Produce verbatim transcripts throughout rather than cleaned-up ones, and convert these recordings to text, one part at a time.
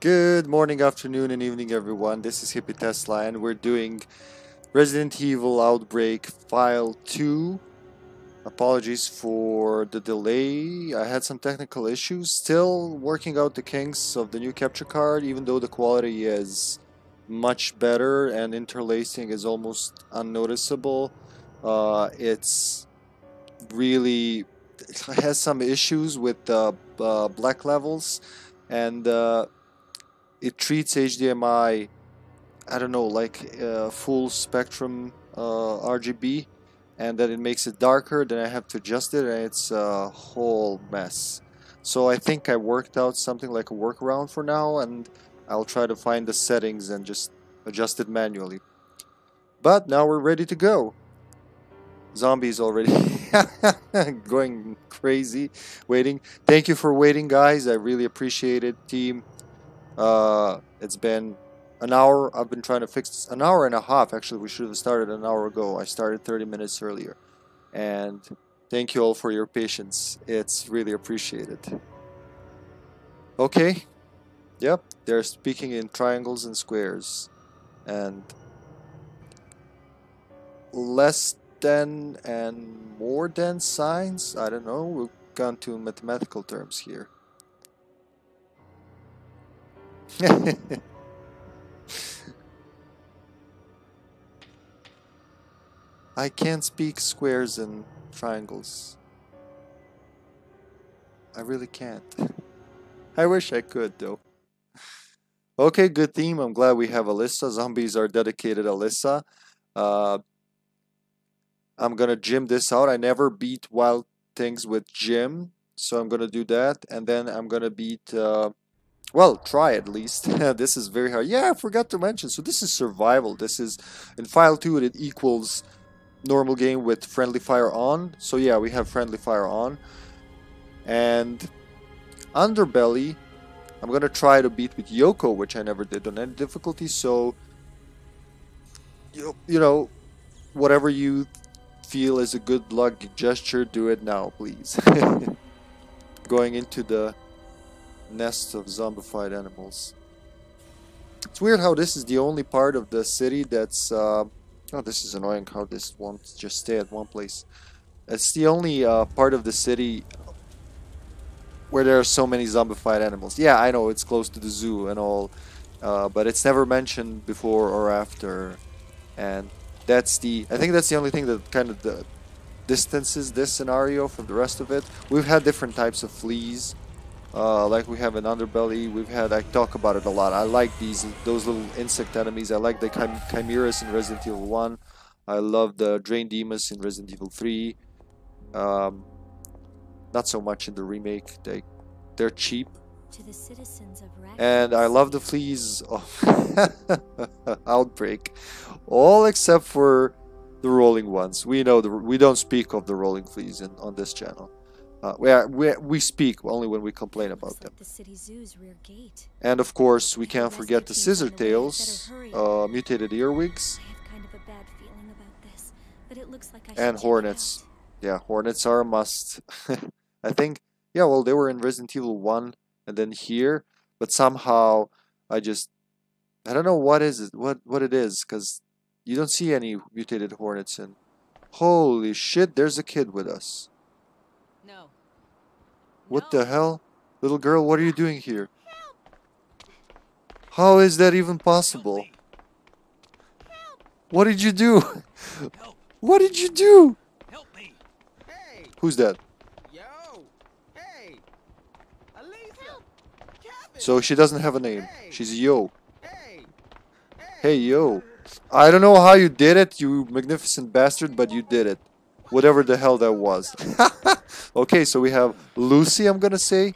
Good morning, afternoon, and evening, everyone. This is HippyTesla, and we're doing Resident Evil Outbreak File two. Apologies for the delay. I had some technical issues. Still working out the kinks of the new capture card, even though the quality is much better and interlacing is almost unnoticeable. Uh, it's really... It has some issues with the uh, uh, black levels, and... Uh, It treats H D M I, I don't know, like uh, full spectrum uh, R G B, and then it makes it darker, then I have to adjust it, and it's a whole mess. So I think I worked out something like a workaround for now, and I'll try to find the settings and just adjust it manually. But now we're ready to go. Zombies already going crazy, waiting. Thank you for waiting, guys. I really appreciate it, team. Uh, it's been an hour. I've been trying to fix this. An hour and a half, actually. We should have started an hour ago. I started thirty minutes earlier. And thank you all for your patience. It's really appreciated. Okay. Yep. They're speaking in triangles and squares. And less than and more than signs? I don't know. We've gone to mathematical terms here. I can't speak squares and triangles. I really can't. I wish I could, though. Okay, good theme. I'm glad we have Alyssa. Zombies are dedicated Alyssa. Uh, I'm gonna Jim this out. I never beat Wild Things with Jim, so I'm gonna do that, and then I'm gonna beat... Uh, Well, try at least. This is very hard. Yeah, I forgot to mention. So this is survival. This is in file two. It equals normal game with friendly fire on. So yeah, we have friendly fire on. And Underbelly, I'm gonna try to beat with Yoko, which I never did on any difficulty. So you you know, whatever you feel is a good luck gesture, do it now, please. Going into the nest of zombified animals. It's weird how this is the only part of the city that's uh, oh, this is annoying how this won't just stay at one place. It's the only uh, part of the city where there are so many zombified animals. Yeah, I know it's close to the zoo and all, uh, but it's never mentioned before or after, and that's the I think that's the only thing that kind of the distances this scenario from the rest of it. We've had different types of fleas. Uh, like we have an Underbelly, we've had, I talk about it a lot, I like these, those little insect enemies, I like the chim chimeras in Resident Evil one, I love the drain demons in Resident Evil three, um, not so much in the remake, they, they're cheap, to the citizens of and I love the fleas of Outbreak, all except for the rolling ones. We know, the, we don't speak of the rolling fleas in, on this channel. Uh, we, are, we, we speak only when we complain about them. And of course, we can't forget the scissor tails, uh, mutated earwigs, and hornets. Yeah, hornets are a must. I think, yeah, well, they were in Resident Evil one and then here, but somehow I just, I don't know what is it, what, what it is, because you don't see any mutated hornets in. Holy shit, there's a kid with us. What the hell? Little girl, what are you doing here? How is that even possible? What did you do? What did you do? Help me. Hey. Who's that? Yo. Hey. Alyssa. Kevin. So she doesn't have a name. Hey. She's Yo. Hey. Hey. Hey, Yo. I don't know how you did it, you magnificent bastard, but you did it. Whatever the hell that was. Okay, so we have Lucy, I'm gonna say.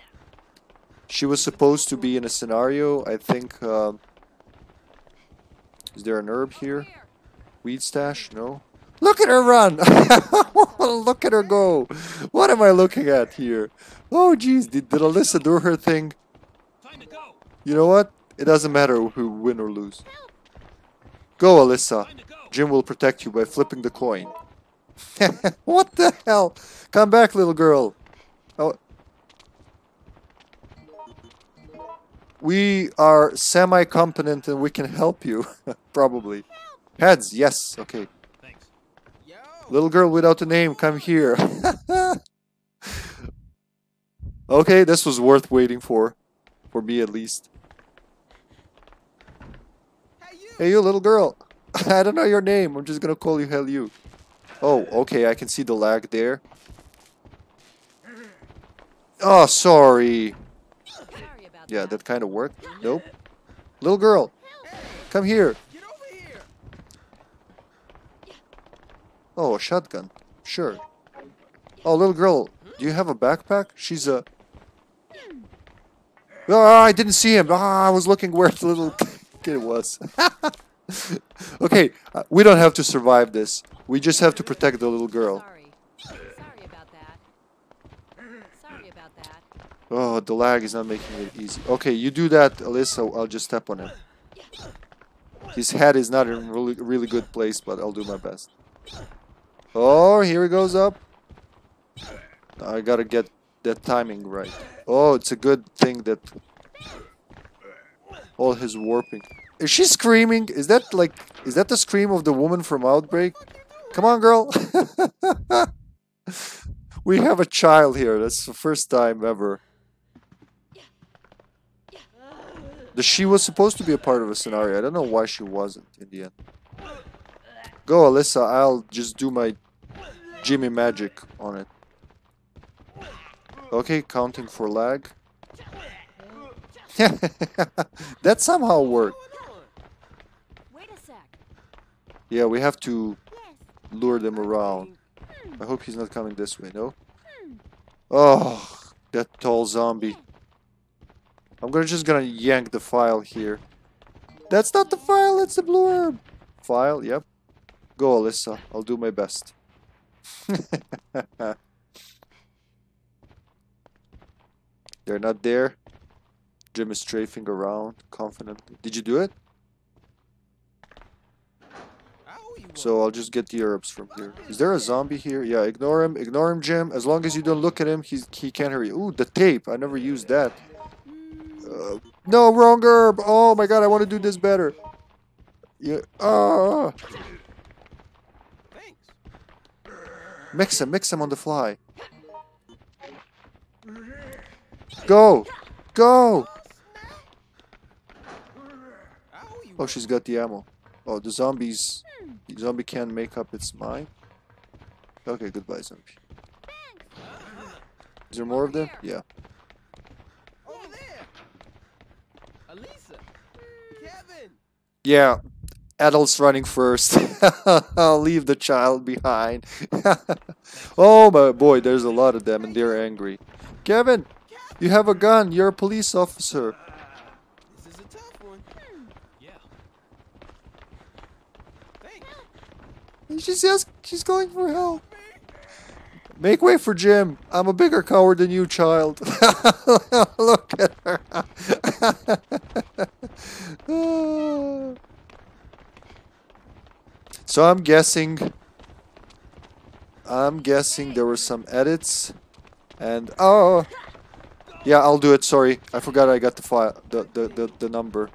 She was supposed to be in a scenario, I think. Uh, is there an herb here? Weed stash? No. Look at her run! Look at her go! What am I looking at here? Oh, jeez, did, did Alyssa do her thing? You know what? It doesn't matter who win or lose. Go, Alyssa. Jim will protect you by flipping the coin. What the hell? Come back, little girl. Oh. we are semi-competent and we can help you, probably. Heads, yes, okay. Thanks. Little girl without a name, come here. Okay, this was worth waiting for, for me at least. Hey you, hey, you little girl. I don't know your name, I'm just gonna call you hell you. Oh, okay, I can see the lag there. Oh, sorry. Yeah, that kind of worked. Nope. Little girl, come here. Oh, a shotgun. Sure. Oh, little girl, do you have a backpack? She's a... Oh, I didn't see him. Ah, I was looking where the little kid was. Okay, uh, we don't have to survive this. We just have to protect the little girl. Sorry. Sorry about that. Sorry about that. Oh, the lag is not making it easy. Okay, you do that, Alyssa. I'll just step on him. His head is not in a really, really good place, but I'll do my best. Oh, here he goes up. I gotta get that timing right. Oh, it's a good thing that all his warping. Is she screaming? Is that like, is that the scream of the woman from Outbreak? Come on, girl. We have a child here. That's the first time ever. The she was supposed to be a part of a scenario. I don't know why she wasn't in the end. Go, Alyssa. I'll just do my Jimmy magic on it. Okay, counting for lag. That somehow worked. Yeah, we have to lure them around. I hope he's not coming this way, no? Oh, that tall zombie. I'm gonna just gonna yank the file here. That's not the file, that's the blue herb. File, yep. Go, Alyssa. I'll do my best. They're not there. Jim is strafing around confidently. Did you do it? So I'll just get the herbs from here. Is there a zombie here? Yeah, ignore him. Ignore him, Jim. As long as you don't look at him, he's, he can't hurt you. Ooh, the tape. I never used that. Uh, no, wrong herb. Oh my god, I want to do this better. Yeah. Ah. Mix him. Mix him on the fly. Go. Go. Oh, she's got the ammo. Oh, the zombies... The zombie can't make up its mind. Okay, goodbye, zombie. Is there more of them? Yeah. Yeah, adults running first. I'll leave the child behind. Oh my boy, there's a lot of them and they're angry. Kevin, you have a gun. You're a police officer. She says she's going for help. Make way for Jim. I'm a bigger coward than you, child. Look at her. So I'm guessing. I'm guessing there were some edits, and oh, yeah, I'll do it. Sorry, I forgot I got the file, the the the, the number.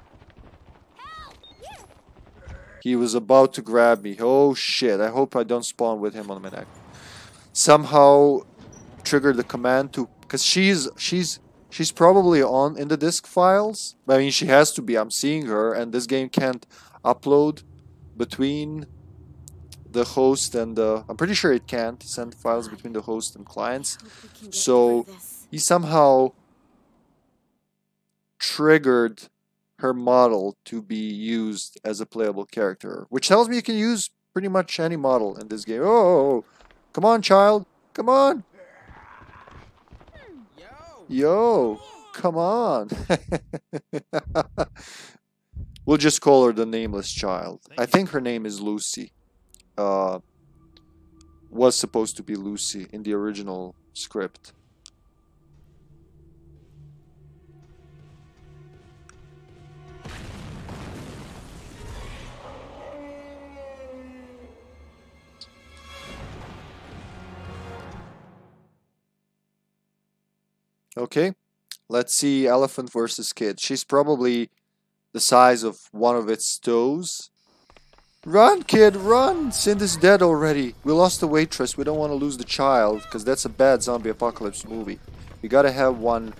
He was about to grab me. Oh shit, I hope I don't spawn with him on my neck. Somehow triggered the command to... Because she's she's she's probably on in the disk files. I mean, she has to be. I'm seeing her. And this game can't upload between the host and the... I'm pretty sure it can't send files between the host and clients. So he somehow triggered... her model to be used as a playable character, which tells me you can use pretty much any model in this game. Oh, come on, child. Come on. Yo, come on. We'll just call her the nameless child. I think her name is Lucy. Uh, was supposed to be Lucy in the original script. Okay, Let's see, elephant versus kid. She's probably the size of one of its toes. Run, kid, run! Cindy's dead already. We lost the waitress. We don't want to lose the child, because that's a bad zombie apocalypse movie. We gotta have one,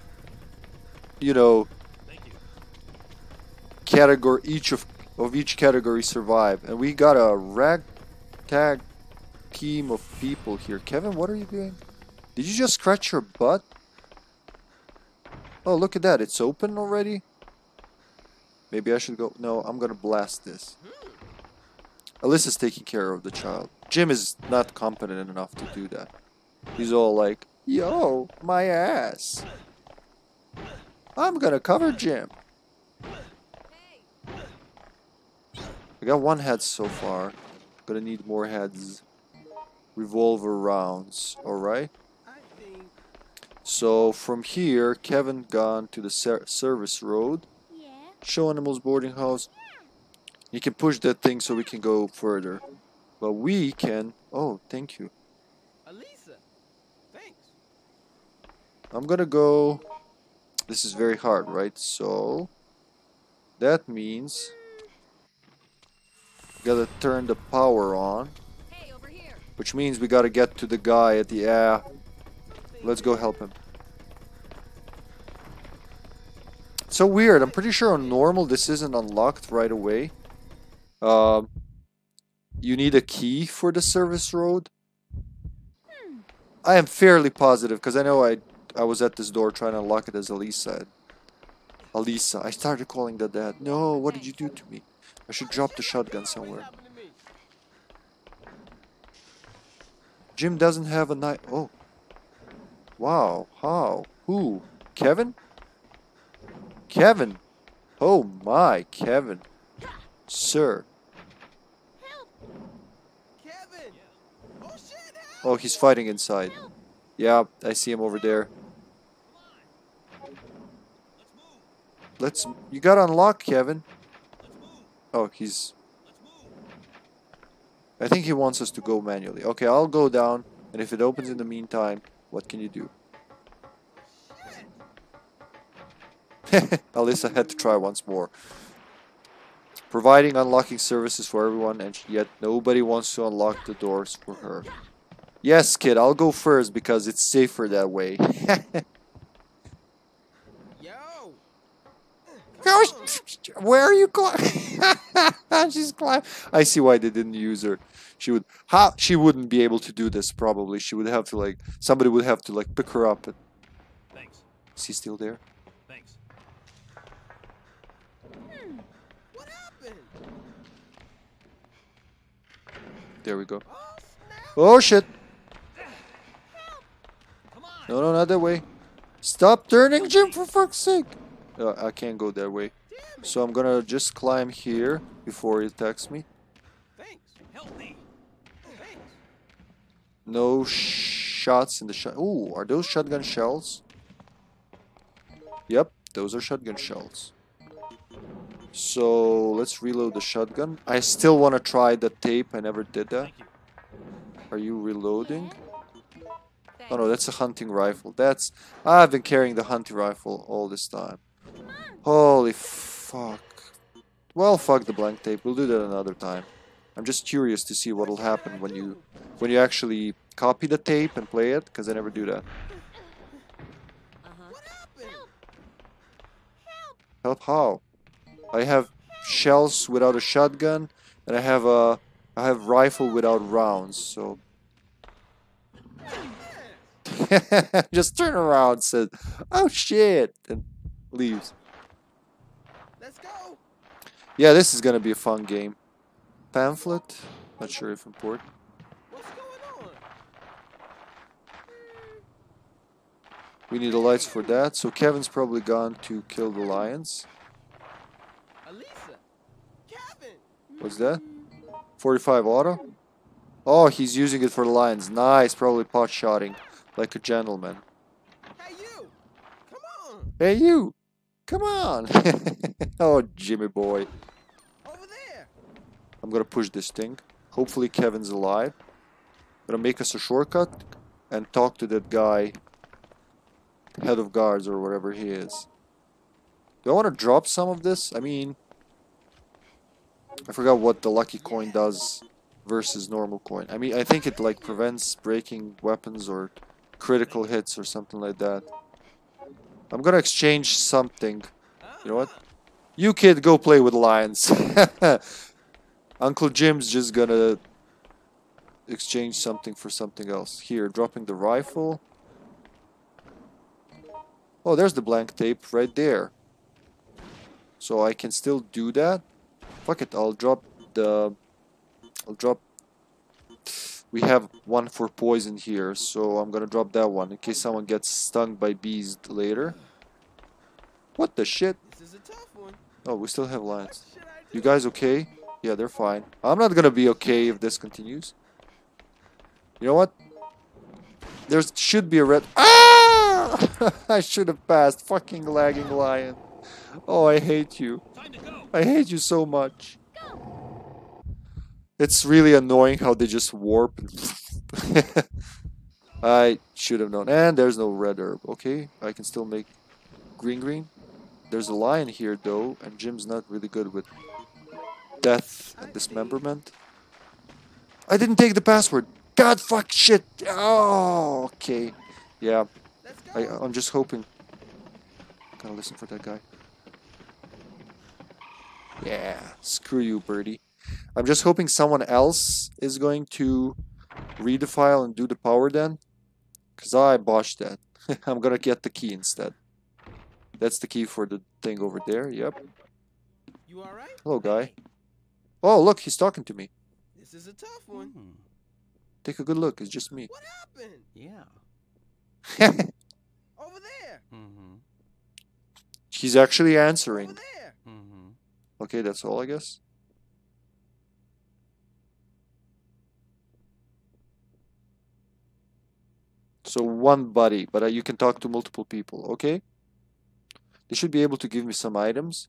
you know, category, each of, of each category survive. And we got a ragtag team of people here. Kevin, what are you doing? Did you just scratch your butt? Oh, look at that. It's open already. Maybe I should go. No, I'm gonna blast this. Alyssa's taking care of the child. Jim is not competent enough to do that. He's all like, yo, my ass. I'm gonna cover Jim. I got one head so far. Gonna need more heads. Revolver rounds, alright? So from here, Kevin gone to the ser service road. Yeah. Show animals boarding house. You can push that thing so we can go further. But we can... Oh, thank you. Alyssa, thanks. I'm gonna go... This is very hard, right? So... That means... Gotta turn the power on. Hey, over here. Which means we gotta get to the guy at the... Uh, let's go help him. It's so weird. I'm pretty sure on normal this isn't unlocked right away. Um, you need a key for the service road. Hmm. I am fairly positive because I know I I was at this door trying to unlock it as Alyssa. Alyssa, I started calling that that. No, what did you do to me? I should drop the shotgun somewhere. Jim doesn't have a knife. Oh, wow! How? Who? Kevin? Kevin! Oh my, Kevin! Sir. Help. Kevin. Oh, shit, help. Oh, he's fighting inside. Help. Yeah, I see him over there. Let's, you gotta unlock Kevin. Oh, he's... I think he wants us to go manually. Okay, I'll go down. And if it opens in the meantime, what can you do? Alyssa had to try once more. Providing unlocking services for everyone, and yet nobody wants to unlock the doors for her. Yes, kid, I'll go first because it's safer that way. Yo. Where are you going? She's climbing. I see why they didn't use her. She would how she wouldn't be able to do this probably. She would have to like somebody would have to like pick her up and... Thanks. Is he still there? There we go. Oh shit! No, no, not that way. Stop turning, Jim, for fuck's sake! Uh, I can't go that way. So I'm gonna just climb here before he attacks me. No sh shots in the shot. Ooh, are those shotgun shells? Yep, those are shotgun shells. So let's reload the shotgun. I still want to try the tape. I never did that. Are you reloading? Oh no, that's a hunting rifle. That's... I've been carrying the hunting rifle all this time. Holy fuck. Well, fuck the blank tape. We'll do that another time. I'm just curious to see what'll happen when you when you actually copy the tape and play it, because I never do that. Help how? I have shells without a shotgun, and I have a I have rifle without rounds. So just turn around, says, "Oh shit," and leaves. Let's go. Yeah, this is gonna be a fun game. Pamphlet, not sure if important. What's going on? We need the lights for that. So Kevin's probably gone to kill the lions. What's that? forty-five auto? Oh, he's using it for the lions. Nice, probably pot shotting like a gentleman. Hey you! Come on! Hey you! Come on! Oh, Jimmy boy. Over there. I'm gonna push this thing. Hopefully Kevin's alive. Gonna make us a shortcut and talk to that guy head of guards or whatever he is. Do I want to drop some of this? I mean, I forgot what the lucky coin does versus normal coin. I mean, I think it like prevents breaking weapons or critical hits or something like that. I'm gonna exchange something. You know what? You kid, go play with lions. Uncle Jim's just gonna exchange something for something else. Here, dropping the rifle. Oh, there's the blank tape right there. So I can still do that. Fuck it, I'll drop the... I'll drop... We have one for poison here, so I'm gonna drop that one in case someone gets stung by bees later. What the shit? This is a tough one. Oh, we still have lions. You guys okay? Yeah, they're fine. I'm not gonna be okay if this continues. You know what? There should be a red... Ah! I should have passed. Fucking lagging lion. Oh, I hate you. I hate you so much. Go. It's really annoying how they just warp. I should have known. And there's no red herb. Okay, I can still make green green. There's a lion here though, and Jim's not really good with death and dismemberment. I didn't take the password. God, fuck, shit. Oh, okay. Yeah, I, I'm just hoping. Gotta listen for that guy. Yeah, screw you, birdie. I'm just hoping someone else is going to read the file and do the power then. Because I botched that. I'm gonna get the key instead. That's the key for the thing over there, yep. You alright? Hello, guy. Oh, look, he's talking to me. This is a tough one. Hmm. Take a good look, it's just me. What happened? Yeah. Over there. Mm-hmm. He's actually answering. Over there. Mm-hmm. Okay, that's all, I guess. So one buddy, but uh, you can talk to multiple people, okay? They should be able to give me some items.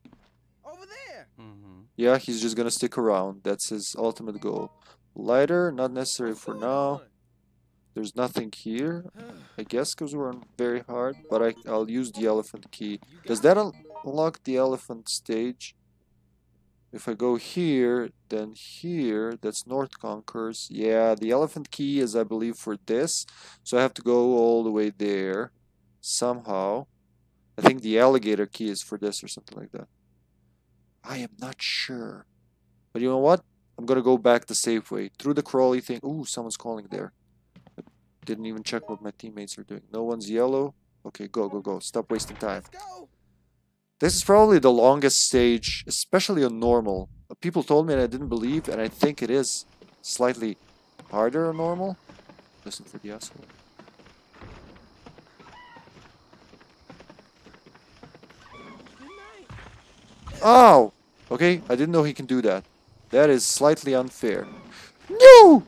Over there. Mm-hmm. Yeah, he's just gonna stick around. That's his ultimate goal. Lighter, not necessary for now. There's nothing here, I guess, because we're on very hard, but I, I'll use the elephant key. Does that un unlock the elephant stage? If I go here, then here, that's North Conquerors. Yeah, the elephant key is, I believe, for this. So I have to go all the way there somehow. I think the alligator key is for this or something like that. I am not sure. But you know what? I'm going to go back the safe way. Through the crawly thing. Ooh, someone's calling there. I didn't even check what my teammates are doing. No one's yellow. Okay, go, go, go. Stop wasting time. Let's go. This is probably the longest stage, especially on normal. People told me and I didn't believe, and I think it is slightly harder on normal. Listen for the asshole. Ow! Okay, I didn't know he can do that. That is slightly unfair. No!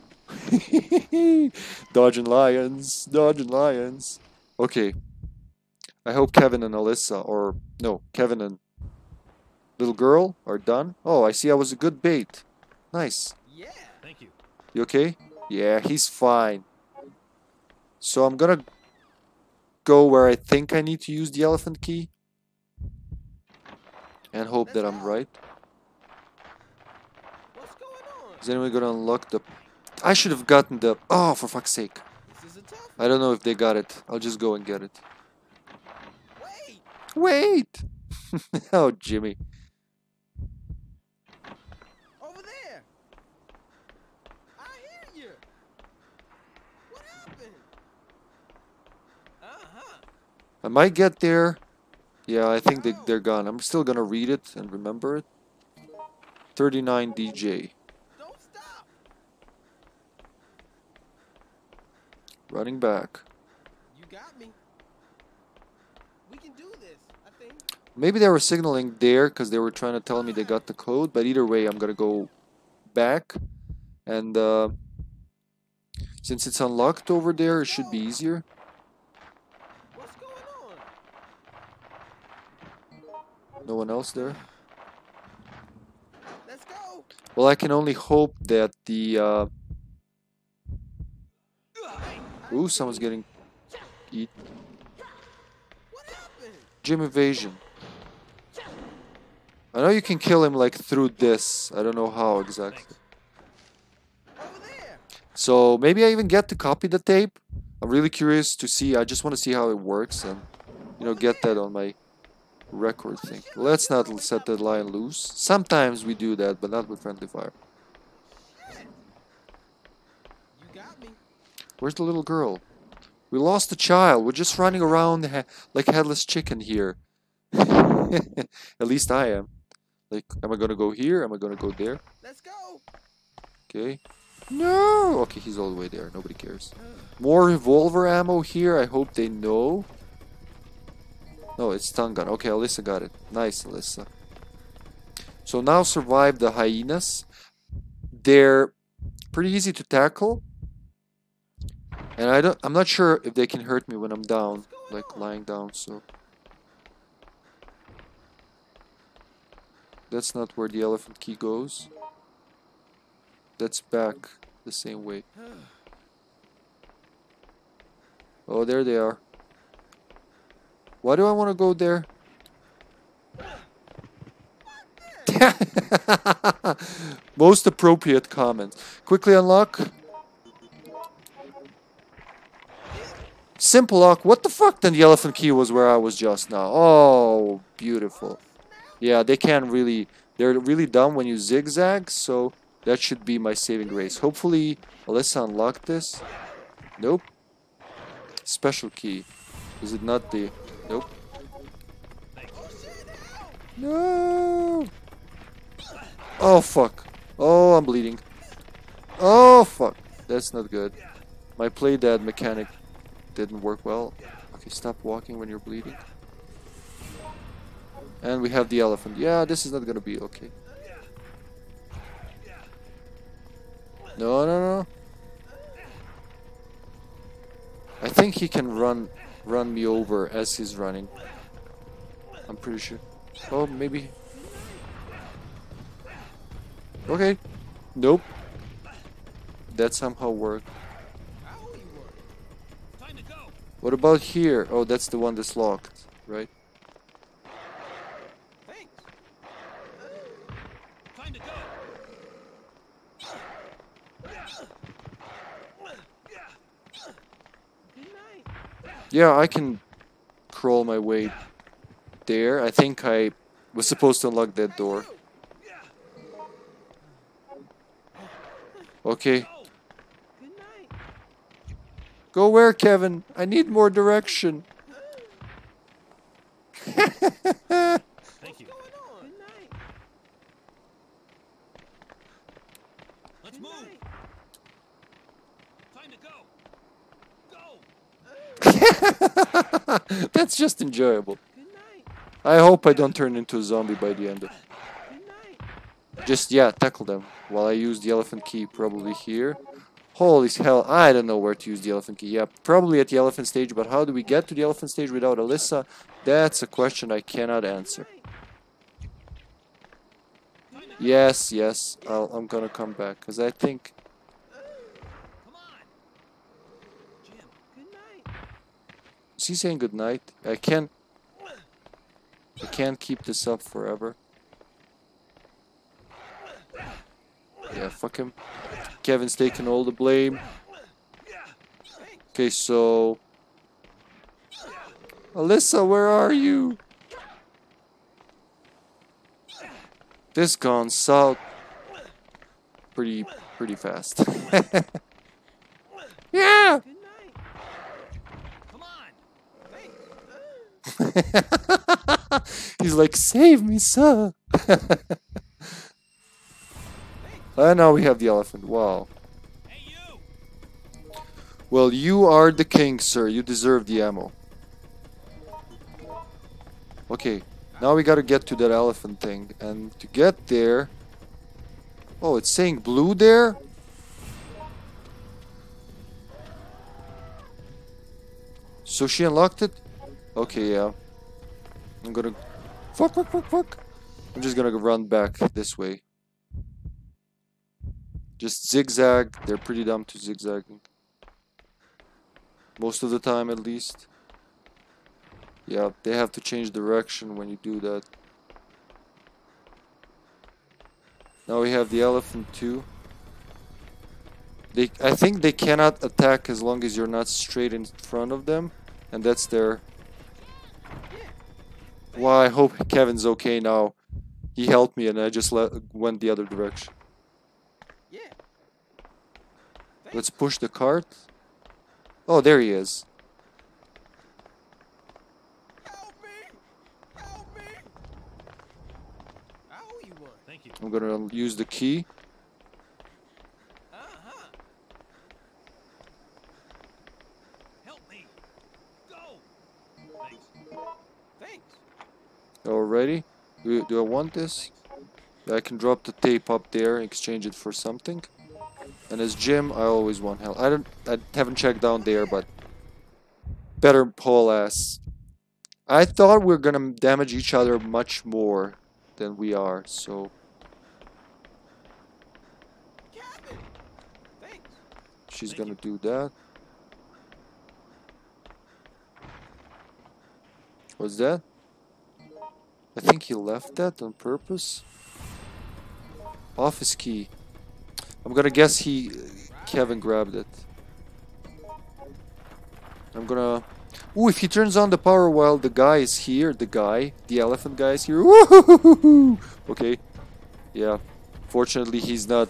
Dodging lions, dodging lions. Okay. I hope Kevin and Alyssa, or no, Kevin and little girl are done. Oh, I see I was a good bait. Nice. Yeah. Thank you. You okay? Yeah, he's fine. So I'm gonna go where I think I need to use the elephant key. And hope that I'm right. What's going on? Is anyone gonna unlock the... I should have gotten the... Oh, for fuck's sake. This is a tough one. I don't know if they got it. I'll just go and get it. Wait! Oh, Jimmy. Over there. I hear you. What happened? Uh-huh. I might get there. Yeah, I think they, they're gone. I'm still gonna read it and remember it. thirty-nine D J. Don't stop. Running back. You got me. We can do this, I think. Maybe they were signaling there because they were trying to tell me they got the code. But either way, I'm going to go back. And uh, since it's unlocked over there, it should be easier. What's going on? No one else there? Let's go. Well, I can only hope that the... Uh... Ooh, someone's getting eaten. Jim evasion. I know you can kill him like through this. I don't know how exactly. So maybe I even get to copy the tape. I'm really curious to see. I just want to see how it works and, you know, get that on my record thing. Let's not set that line loose. Sometimes we do that, but not with friendly fire. Where's the little girl? We lost the child. We're just running around he like headless chicken here. At least I am. Like, am I gonna go here? Am I gonna go there? Let's go. Okay. No. Okay, he's all the way there. Nobody cares. More revolver ammo here. I hope they know. No, it's stun gun. Okay, Alyssa got it. Nice, Alyssa. So now survive the hyenas. They're pretty easy to tackle. And I don't. I'm not sure if they can hurt me when I'm down, like lying down. So that's not where the elephant key goes. That's back the same way. Oh, there they are. Why do I want to go there? Most appropriate comment. Quickly unlock. Simple lock. What the fuck? Then the elephant key was where I was just now. Oh, beautiful. Yeah, they can't really... They're really dumb when you zigzag, so that should be my saving grace. Hopefully, Alyssa unlocked this. Nope. Special key. Is it not the... Nope. No! Oh, fuck. Oh, I'm bleeding. Oh, fuck. That's not good. My play dead mechanic... didn't work well. Okay, stop walking when you're bleeding. And we have the elephant. Yeah, this is not gonna be okay. No, no, no. I think he can run, run me over as he's running. I'm pretty sure. Oh, maybe. Okay. Nope. That somehow worked. What about here? Oh, that's the one that's locked, right? Thanks. Time to go. Yeah, I can crawl my way there. I think I was supposed to unlock that door. Okay. Go where, Kevin? I need more direction. Thank you. Let's move. Time to go. Go. That's just enjoyable. I hope I don't turn into a zombie by the end of it. Just, yeah, tackle them while I use the elephant key probably here. Holy hell, I don't know where to use the elephant key. Yeah, probably at the elephant stage, but how do we get to the elephant stage without Alyssa? That's a question I cannot answer. Yes, yes, I'll, I'm gonna come back, because I think... Is he saying goodnight? I can't... I can't keep this up forever. Yeah, fuck him. Kevin's taking all the blame. Okay, so... Alyssa, where are you? This gone south pretty, pretty fast. Yeah! He's like, save me, sir! And now we have the elephant. Wow. Hey, you. Well, you are the king, sir. You deserve the ammo. Okay. Now we gotta get to that elephant thing. And to get there... Oh, it's saying blue there? So she unlocked it? Okay, yeah. I'm gonna... Fuck, fuck, fuck, fuck. I'm just gonna run back this way. Just zigzag. They're pretty dumb to zigzagging. Most of the time, at least. Yeah, they have to change direction when you do that. Now we have the elephant too. They, I think they cannot attack as long as you're not straight in front of them, and that's their... Well, I hope Kevin's okay now. He helped me and I just let, went the other direction. Let's push the cart. Oh, there he is. Help me! Help me! I owe you one. Thank you. I'm gonna use the key. Uh-huh. Help me. Go. Thanks. Thanks. Alrighty. Do, do I want this? Thanks. I can drop the tape up there, exchange it for something. And as Jim, I always want help. I don't. I haven't checked down there, but better pull ass. I thought we were gonna damage each other much more than we are. So. She's gonna do that. What's that? I think he left that on purpose. Office key. I'm gonna guess he, Kevin grabbed it. I'm gonna... Ooh, if he turns on the power while the guy is here, the guy, the elephant guy is here. Woo-hoo-hoo-hoo-hoo! Okay. Yeah. Fortunately, he's not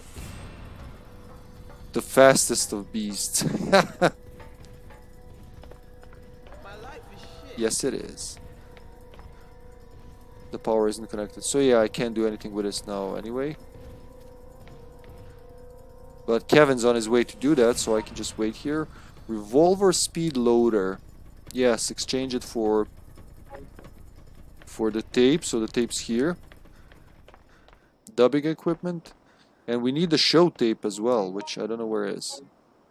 the fastest of beasts. Yes, it is. The power isn't connected. So yeah, I can't do anything with this now anyway. But Kevin's on his way to do that, so I can just wait here. Revolver speed loader. Yes, exchange it for for the tape. So the tape's here. Dubbing equipment. And we need the show tape as well, which I don't know where it is.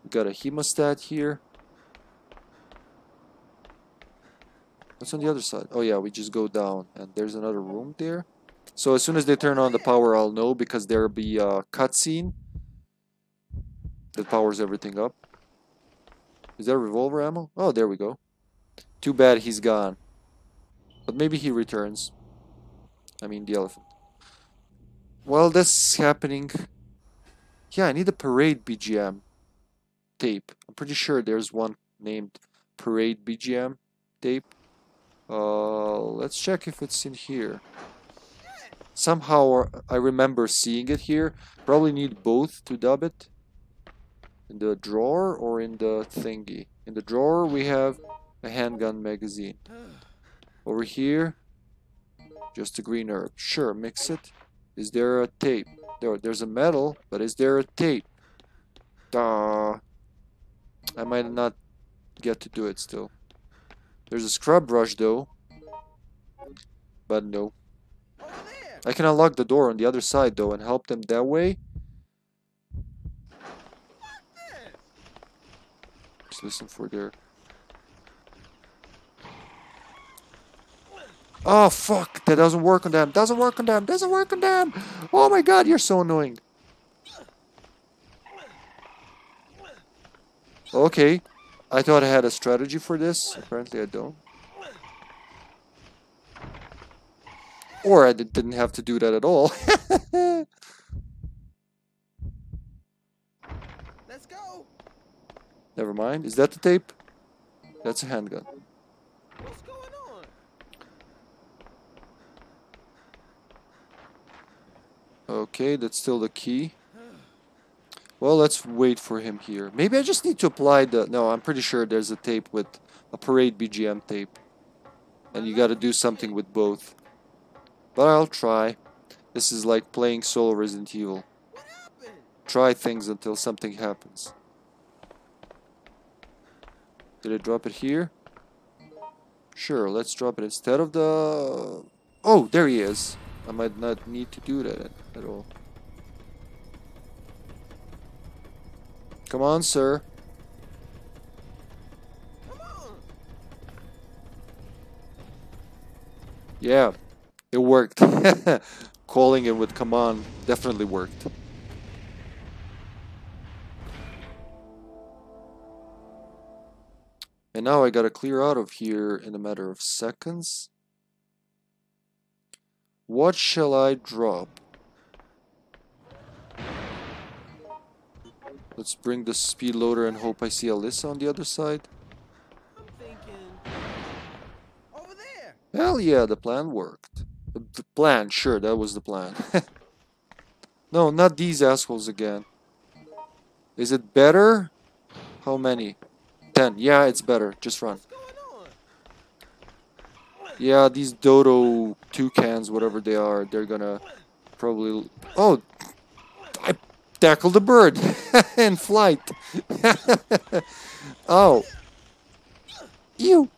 We got a hemostat here. What's on the other side? Oh yeah, we just go down. And there's another room there. So as soon as they turn on the power, I'll know, because there'll be a cutscene that powers everything up. Is that revolver ammo? Oh, there we go. Too bad he's gone. But maybe he returns. I mean, the elephant. While that's happening... Yeah, I need a parade B G M tape. I'm pretty sure there's one named parade B G M tape. Uh, let's check if it's in here. Somehow I remember seeing it here. Probably need both to dub it. In the drawer or in the thingy? In the drawer we have a handgun magazine. Over here, just a green herb. Sure, mix it. Is there a tape? There, there's a metal, but is there a tape? Duh. I might not get to do it still. There's a scrub brush though. But no. I can unlock the door on the other side though and help them that way. Listen for their... Oh fuck! That doesn't work on them. Doesn't work on them. Doesn't work on them. Oh my god! You're so annoying. Okay, I thought I had a strategy for this. Apparently, I don't. Or I didn't have to do that at all. Let's go. Never mind. Is that the tape? That's a handgun. What's going on? Okay, that's still the key. Well, let's wait for him here. Maybe I just need to apply the... No, I'm pretty sure there's a tape with... A parade B G M tape. And you gotta do something with both. But I'll try. This is like playing solo Resident Evil. What happened? Try things until something happens. Did I drop it here? Sure, let's drop it instead of the... Oh, there he is. I might not need to do that at all. Come on, sir. Come on. Yeah, it worked. Calling it with come on definitely worked. And now I gotta clear out of here in a matter of seconds. What shall I drop? Let's bring the speed loader and hope I see Alyssa on the other side. I'm thinking over there. Hell yeah, the plan worked. The, the plan, sure, that was the plan. No, not these assholes again. Is it better? How many? ten. Yeah, it's better. Just run. Yeah, these dodo toucans, whatever they are, they're gonna probably... Oh! I tackled the bird! In flight! Oh! Ew!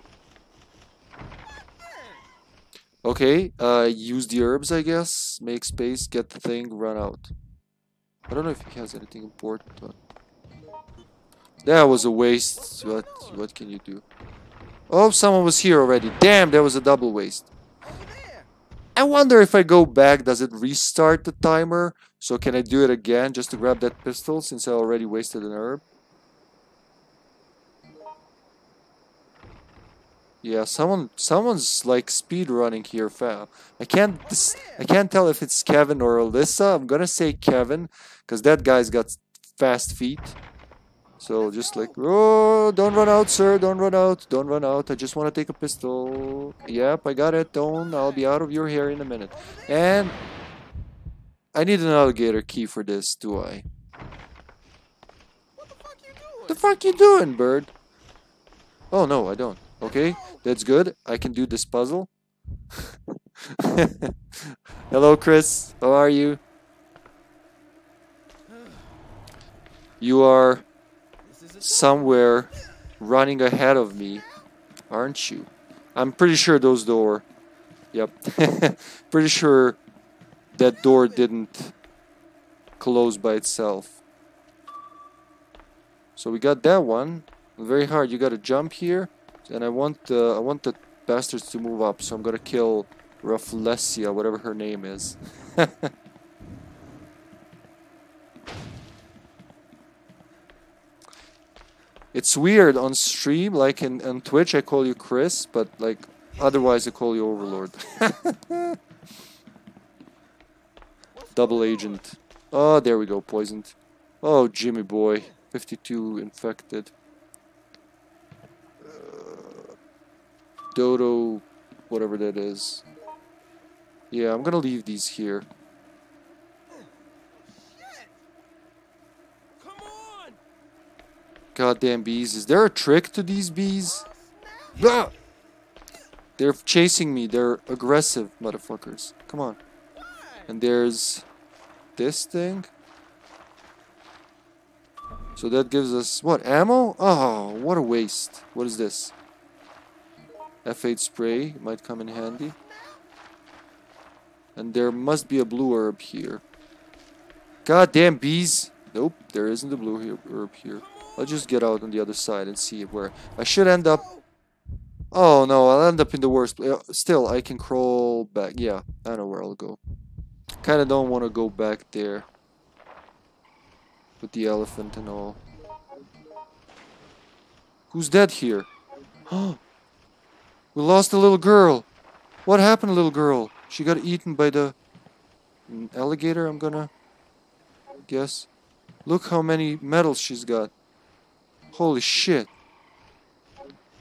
Okay, uh, use the herbs, I guess. Make space, get the thing, run out. I don't know if he has anything important, but... That was a waste. What what can you do? Oh, someone was here already. Damn, that was a double waste. I wonder if I go back, does it restart the timer? So can I do it again just to grab that pistol since I already wasted an herb? Yeah, someone someone's like speed running here fast. I can't I can't tell if it's Kevin or Alyssa. I'm gonna say Kevin, because that guy's got fast feet. So just like, oh, don't run out, sir, don't run out, don't run out, I just want to take a pistol. Yep, I got it, don't, I'll be out of your hair in a minute. And I need an alligator key for this, do I? What the fuck you doing? The fuck you doing, bird? Oh, no, I don't. Okay, that's good, I can do this puzzle. Hello, Chris, how are you? You are... somewhere running ahead of me, aren't you? I'm pretty sure those door... Yep. Pretty sure that door didn't close by itself. So we got that one. Very hard. You gotta jump here. And I want the, I want the bastards to move up, so I'm gonna kill Rafflesia, whatever her name is. It's weird on stream, like in, on Twitch I call you Chris, but like otherwise I call you Overlord. Double agent. Oh, there we go, poisoned. Oh, Jimmy boy, fifty-two infected. Uh, Dodo, whatever that is. Yeah, I'm gonna leave these here. Goddamn bees. Is there a trick to these bees? Ah! They're chasing me. They're aggressive motherfuckers. Come on. And there's this thing. So that gives us what? Ammo? Oh, what a waste. What is this? F eight spray might come in handy. And there must be a blue herb here. Goddamn bees. Nope, there isn't a blue herb here. I'll just get out on the other side and see where... I should end up... Oh no, I'll end up in the worst place. Still, I can crawl back. Yeah, I know where I'll go. Kinda don't want to go back there. With the elephant and all. Who's dead here? Oh, we lost a little girl. What happened, little girl? She got eaten by the... alligator, I'm gonna... guess. Look how many medals she's got. Holy shit.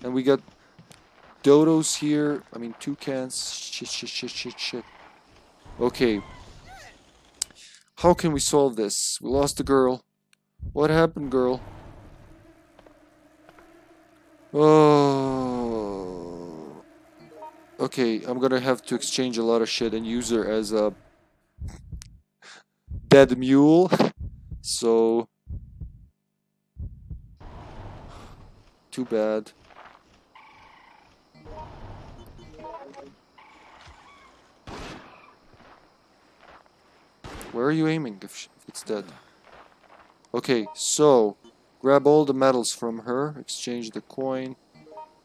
And we got dodos here. I mean, toucans. Shit, shit, shit, shit, shit. Okay. How can we solve this? We lost the girl. What happened, girl? Oh. Okay, I'm gonna have to exchange a lot of shit and use her as a dead mule. So... too bad. Where are you aiming if it's dead? Okay, so grab all the medals from her, exchange the coin,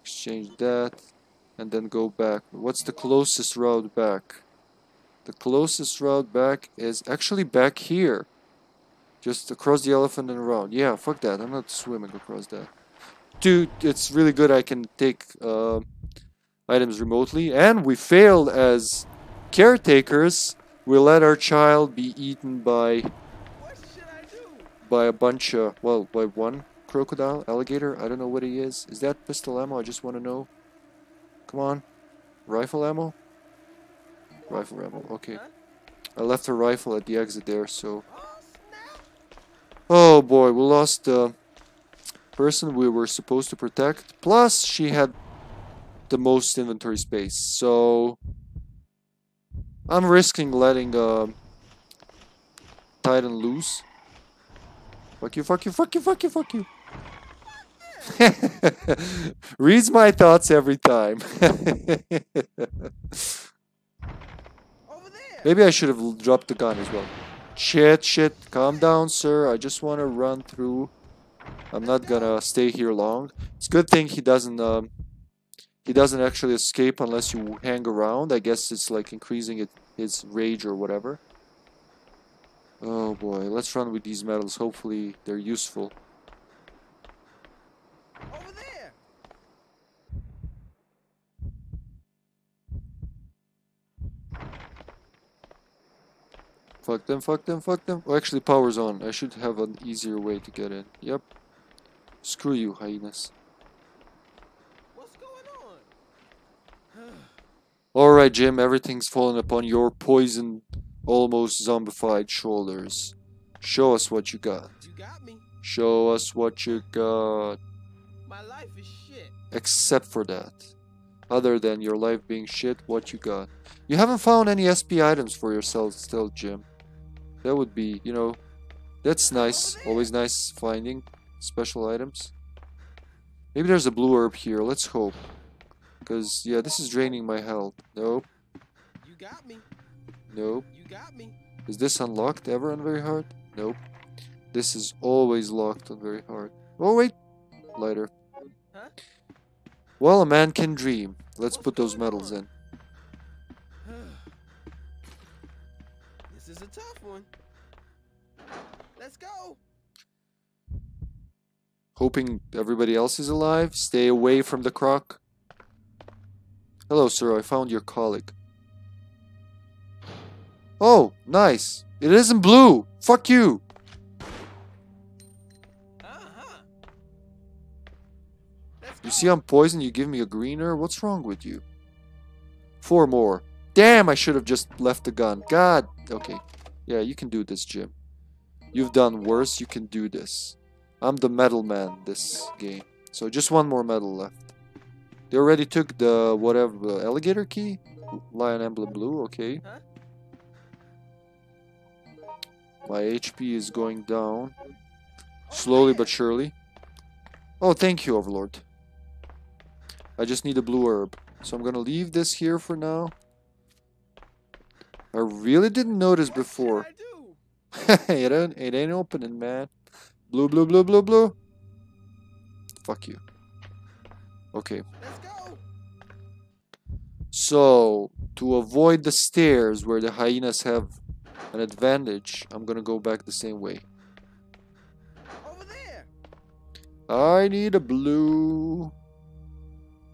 exchange that, and then go back. What's the closest route back? The closest route back is actually back here. Just across the elephant and around. Yeah, fuck that. I'm not swimming across that. too, it's really good. I can take uh, items remotely. And we failed as caretakers. We let our child be eaten by by a bunch of, well, by one crocodile, alligator. I don't know what he is. Is that pistol ammo? I just want to know. Come on. Rifle ammo? Rifle ammo, okay. I left her rifle at the exit there, so... Oh boy, we lost the person we were supposed to protect. Plus, she had the most inventory space, so... I'm risking letting uh, Titan loose. Fuck you, fuck you, fuck you, fuck you, fuck you. Reads my thoughts every time. Maybe I should have dropped the gun as well. Shit, shit, calm down, sir. I just want to run through. I'm not gonna stay here long. It's a good thing he doesn't um, he doesn't actually escape unless you hang around. I guess it's like increasing it, his rage or whatever. Oh boy, let's run with these medals. Hopefully they're useful. Over there. Fuck them, fuck them, fuck them. Oh, actually, power's on. I should have an easier way to get in. Yep. Screw you, hyenas. What's going on? Alright, Jim, everything's fallen upon your poisoned, almost zombified shoulders. Show us what you got. You got me. Show us what you got. My life is shit. Except for that. Other than your life being shit, what you got? You haven't found any S P items for yourself still, Jim. That would be, you know, that's nice. Always nice finding special items. Maybe there's a blue herb here. Let's hope. Because, yeah, this is draining my health. Nope. You got me. Nope. You got me. Is this unlocked ever on very hard? Nope. This is always locked on very hard. Oh, wait. Lighter. Well, a man can dream. Let's put those medals in. This is a tough one. Let's go. Hoping everybody else is alive. Stay away from the croc. Hello, sir. I found your colleague. Oh, nice. It isn't blue. Fuck you. You see I'm poisoned, you give me a greener? What's wrong with you? Four more. Damn, I should have just left the gun. God. Okay. Yeah, you can do this, Jim. You've done worse. You can do this. I'm the medal man this game. So just one more medal left. They already took the whatever, the alligator key? Lion emblem blue, okay. My H P is going down. Slowly but surely. Oh, thank you, Overlord. I just need a blue herb. So I'm gonna leave this here for now. I really didn't notice before. it, ain't, it ain't opening, man. Blue, blue, blue, blue, blue. Fuck you. Okay. Let's go. So, to avoid the stairs where the hyenas have an advantage, I'm gonna go back the same way. Over there. I need a blue...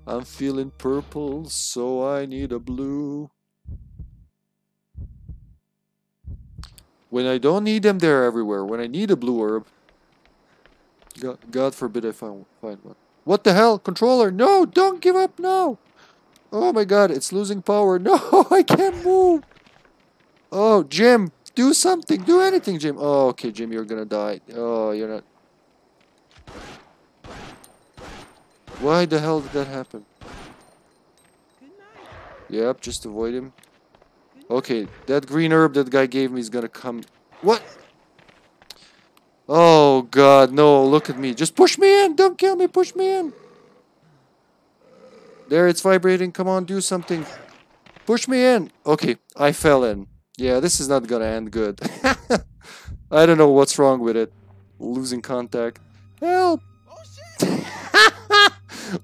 I'm feeling purple, so I need a blue. When I don't need them, they're everywhere. When I need a blue herb, God, God forbid I find, find one. What the hell? Controller, no! Don't give up now! Oh my god, it's losing power. No, I can't move! Oh, Jim, do something. Do anything, Jim. Oh, okay, Jim, you're gonna die. Oh, you're not... Why the hell did that happen? Yep, just avoid him. Okay, that green herb that guy gave me is gonna come... What? Oh god, no, look at me. Just push me in! Don't kill me, push me in! There, it's vibrating. Come on, do something. Push me in! Okay, I fell in. Yeah, this is not gonna end good. I don't know what's wrong with it. Losing contact. Help!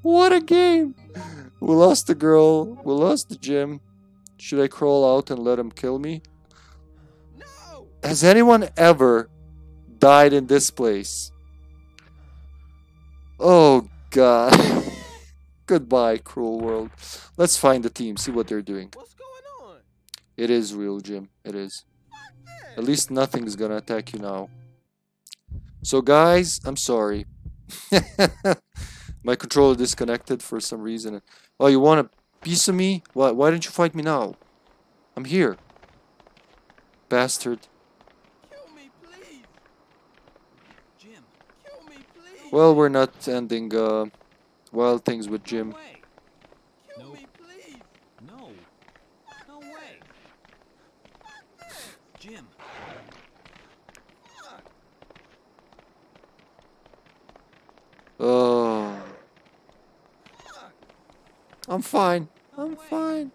What a game! We lost the girl. We lost the gym. Should I crawl out and let him kill me? No! Has anyone ever died in this place? Oh God. Goodbye, cruel world. Let's find the team, see what they're doing. What's going on? It is real, Jim. It is. At least nothing's gonna attack you now. So, guys, I'm sorry. My controller disconnected for some reason. Oh, you want a piece of me? Why, why didn't you fight me now? I'm here. Bastard. Kill me, please. Jim. Kill me, please. Well, we're not ending uh, Wild Things with Jim. No way. Kill no. me, please. No. No way. Jim. Oh. I'm fine. I'm fine.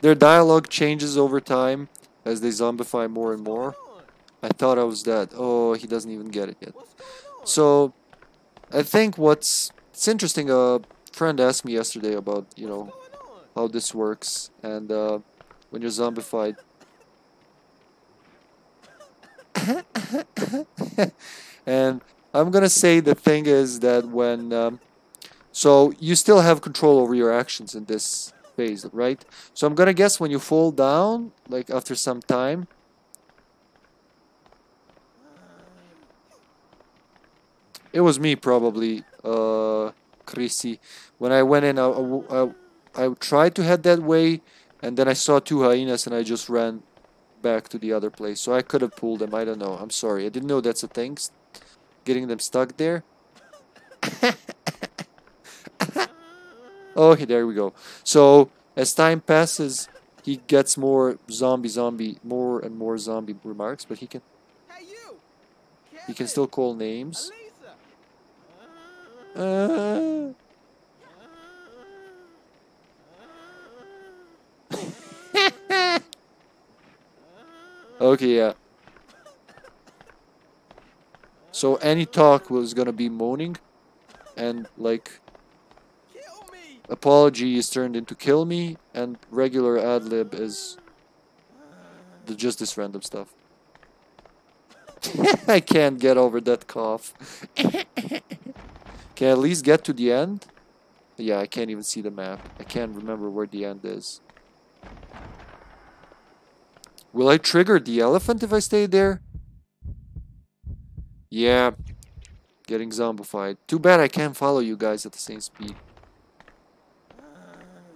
Their dialogue changes over time as they zombify more and more. I thought I was dead. Oh, he doesn't even get it yet. So, I think what's... It's interesting, a friend asked me yesterday about, you know, how this works. And uh, when you're zombified... and... I'm gonna say the thing is that when, um, so you still have control over your actions in this phase, right? So I'm gonna guess when you fall down, like after some time. It was me probably, uh, Chrissy. When I went in, I, I, I tried to head that way, and then I saw two hyenas and I just ran back to the other place. So I could have pulled them, I don't know, I'm sorry. I didn't know that's a thing. Getting them stuck there. Okay, there we go. So, as time passes, he gets more zombie, zombie, more and more zombie remarks, but he can... Hey, you. He can still call names. Uh... okay, yeah. So any talk was gonna be moaning, and like apology is turned into kill me, and regular ad lib is the, just this random stuff. I can't get over that cough. Can I at least get to the end? Yeah, I can't even see the map. I can't remember where the end is. Will I trigger the elephant if I stay there? Yeah, getting zombified. Too bad I can't follow you guys at the same speed.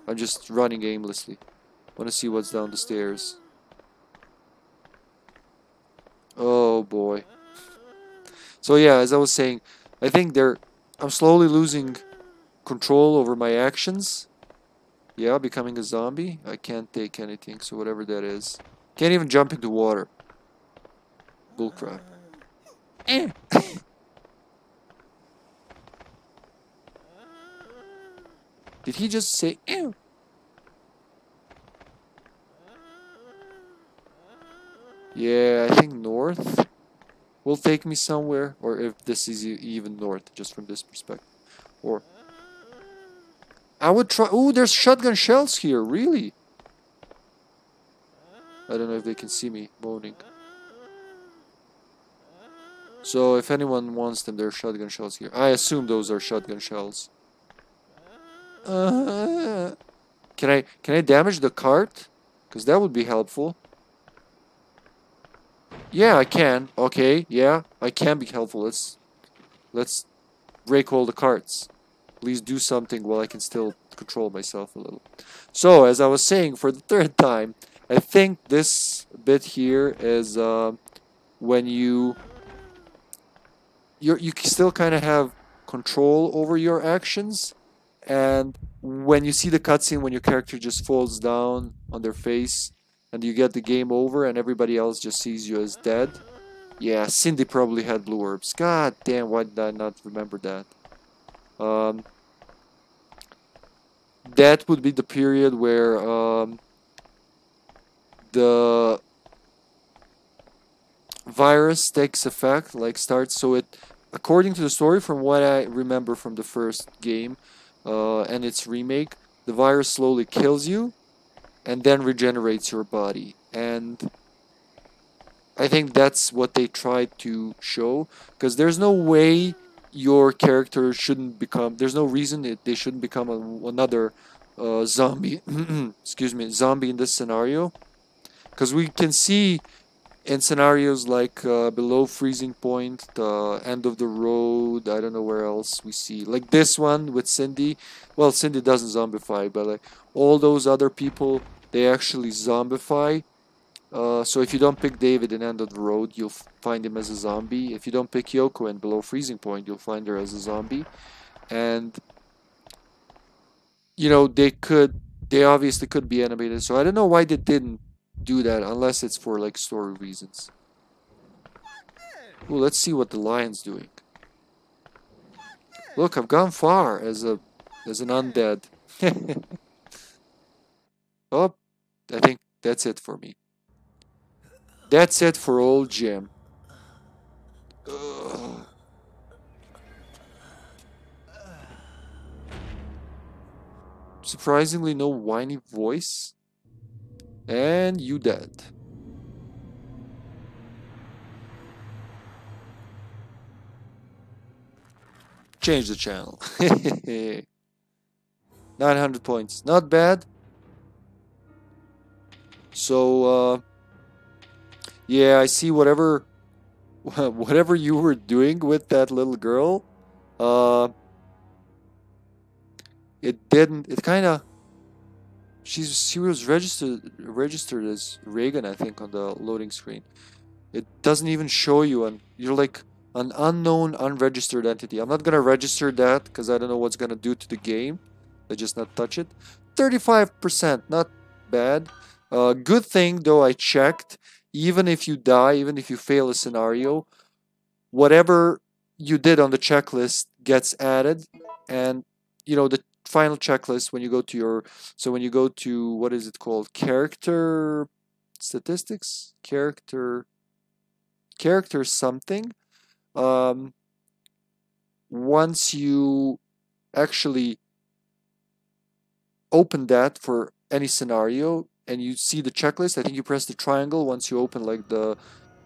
I'm just running aimlessly. Want to see what's down the stairs. Oh boy. So yeah, as I was saying, I think they're... I'm slowly losing control over my actions. Yeah, becoming a zombie. I can't take anything, so whatever that is. Can't even jump into water. Bullcrap. Did he just say ew? Yeah, I think north will take me somewhere, or if this is even north, just from this perspective. Or I would try. Ooh, there's shotgun shells here, really? I don't know if they can see me moaning. So, if anyone wants them, there are shotgun shells here. I assume those are shotgun shells. Uh, can I can I damage the cart? Because that would be helpful. Yeah, I can. Okay, yeah, I can be helpful. Let's, let's break all the carts. Please do something while I can still control myself a little. So, as I was saying for the third time, I think this bit here is uh, when you... You're, you still kind of have control over your actions, and when you see the cutscene when your character just falls down on their face and you get the game over and everybody else just sees you as dead. Yeah, Cindy probably had blue herbs. God damn, why did I not remember that? Um, that would be the period where um, the virus takes effect, like starts, so it... According to the story, from what I remember from the first game uh, and its remake, the virus slowly kills you and then regenerates your body. And I think that's what they tried to show, because there's no way your character shouldn't become, there's no reason it, they shouldn't become a, another uh, zombie, excuse me, zombie in this scenario. Because we can see in scenarios like uh, below freezing point, uh, end of the road, I don't know where else we see. Like this one with Cindy. Well, Cindy doesn't zombify, but like all those other people, they actually zombify. Uh, so if you don't pick David in End of the Road, you'll find him as a zombie. If you don't pick Yoko in Below Freezing Point, you'll find her as a zombie. And, you know, they could, they obviously could be animated. So I don't know why they didn't do that, unless it's for, like, story reasons. Ooh, let's see what the lion's doing. Look, I've gone far as a, as an undead. Oh, I think that's it for me. That's it for old Jim. Ugh. Surprisingly, no whiny voice. And you dead. Change the channel. nine hundred points. Not bad. So, uh... yeah, I see whatever whatever you were doing with that little girl, uh, it didn't, it kind of, she's, she was registered, registered as Reagan, I think, on the loading screen. It doesn't even show you, and you're like an unknown, unregistered entity. I'm not going to register that, because I don't know what's going to do to the game. I just not touch it. thirty-five percent, not bad. Uh, good thing, though, I checked. Even if you die, even if you fail a scenario, whatever you did on the checklist gets added. And, you know, the final checklist, when you go to your... So when you go to, what is it called? Character statistics? Character... Character something. Um, once you actually open that for any scenario... and you see the checklist, I think you press the triangle once you open like the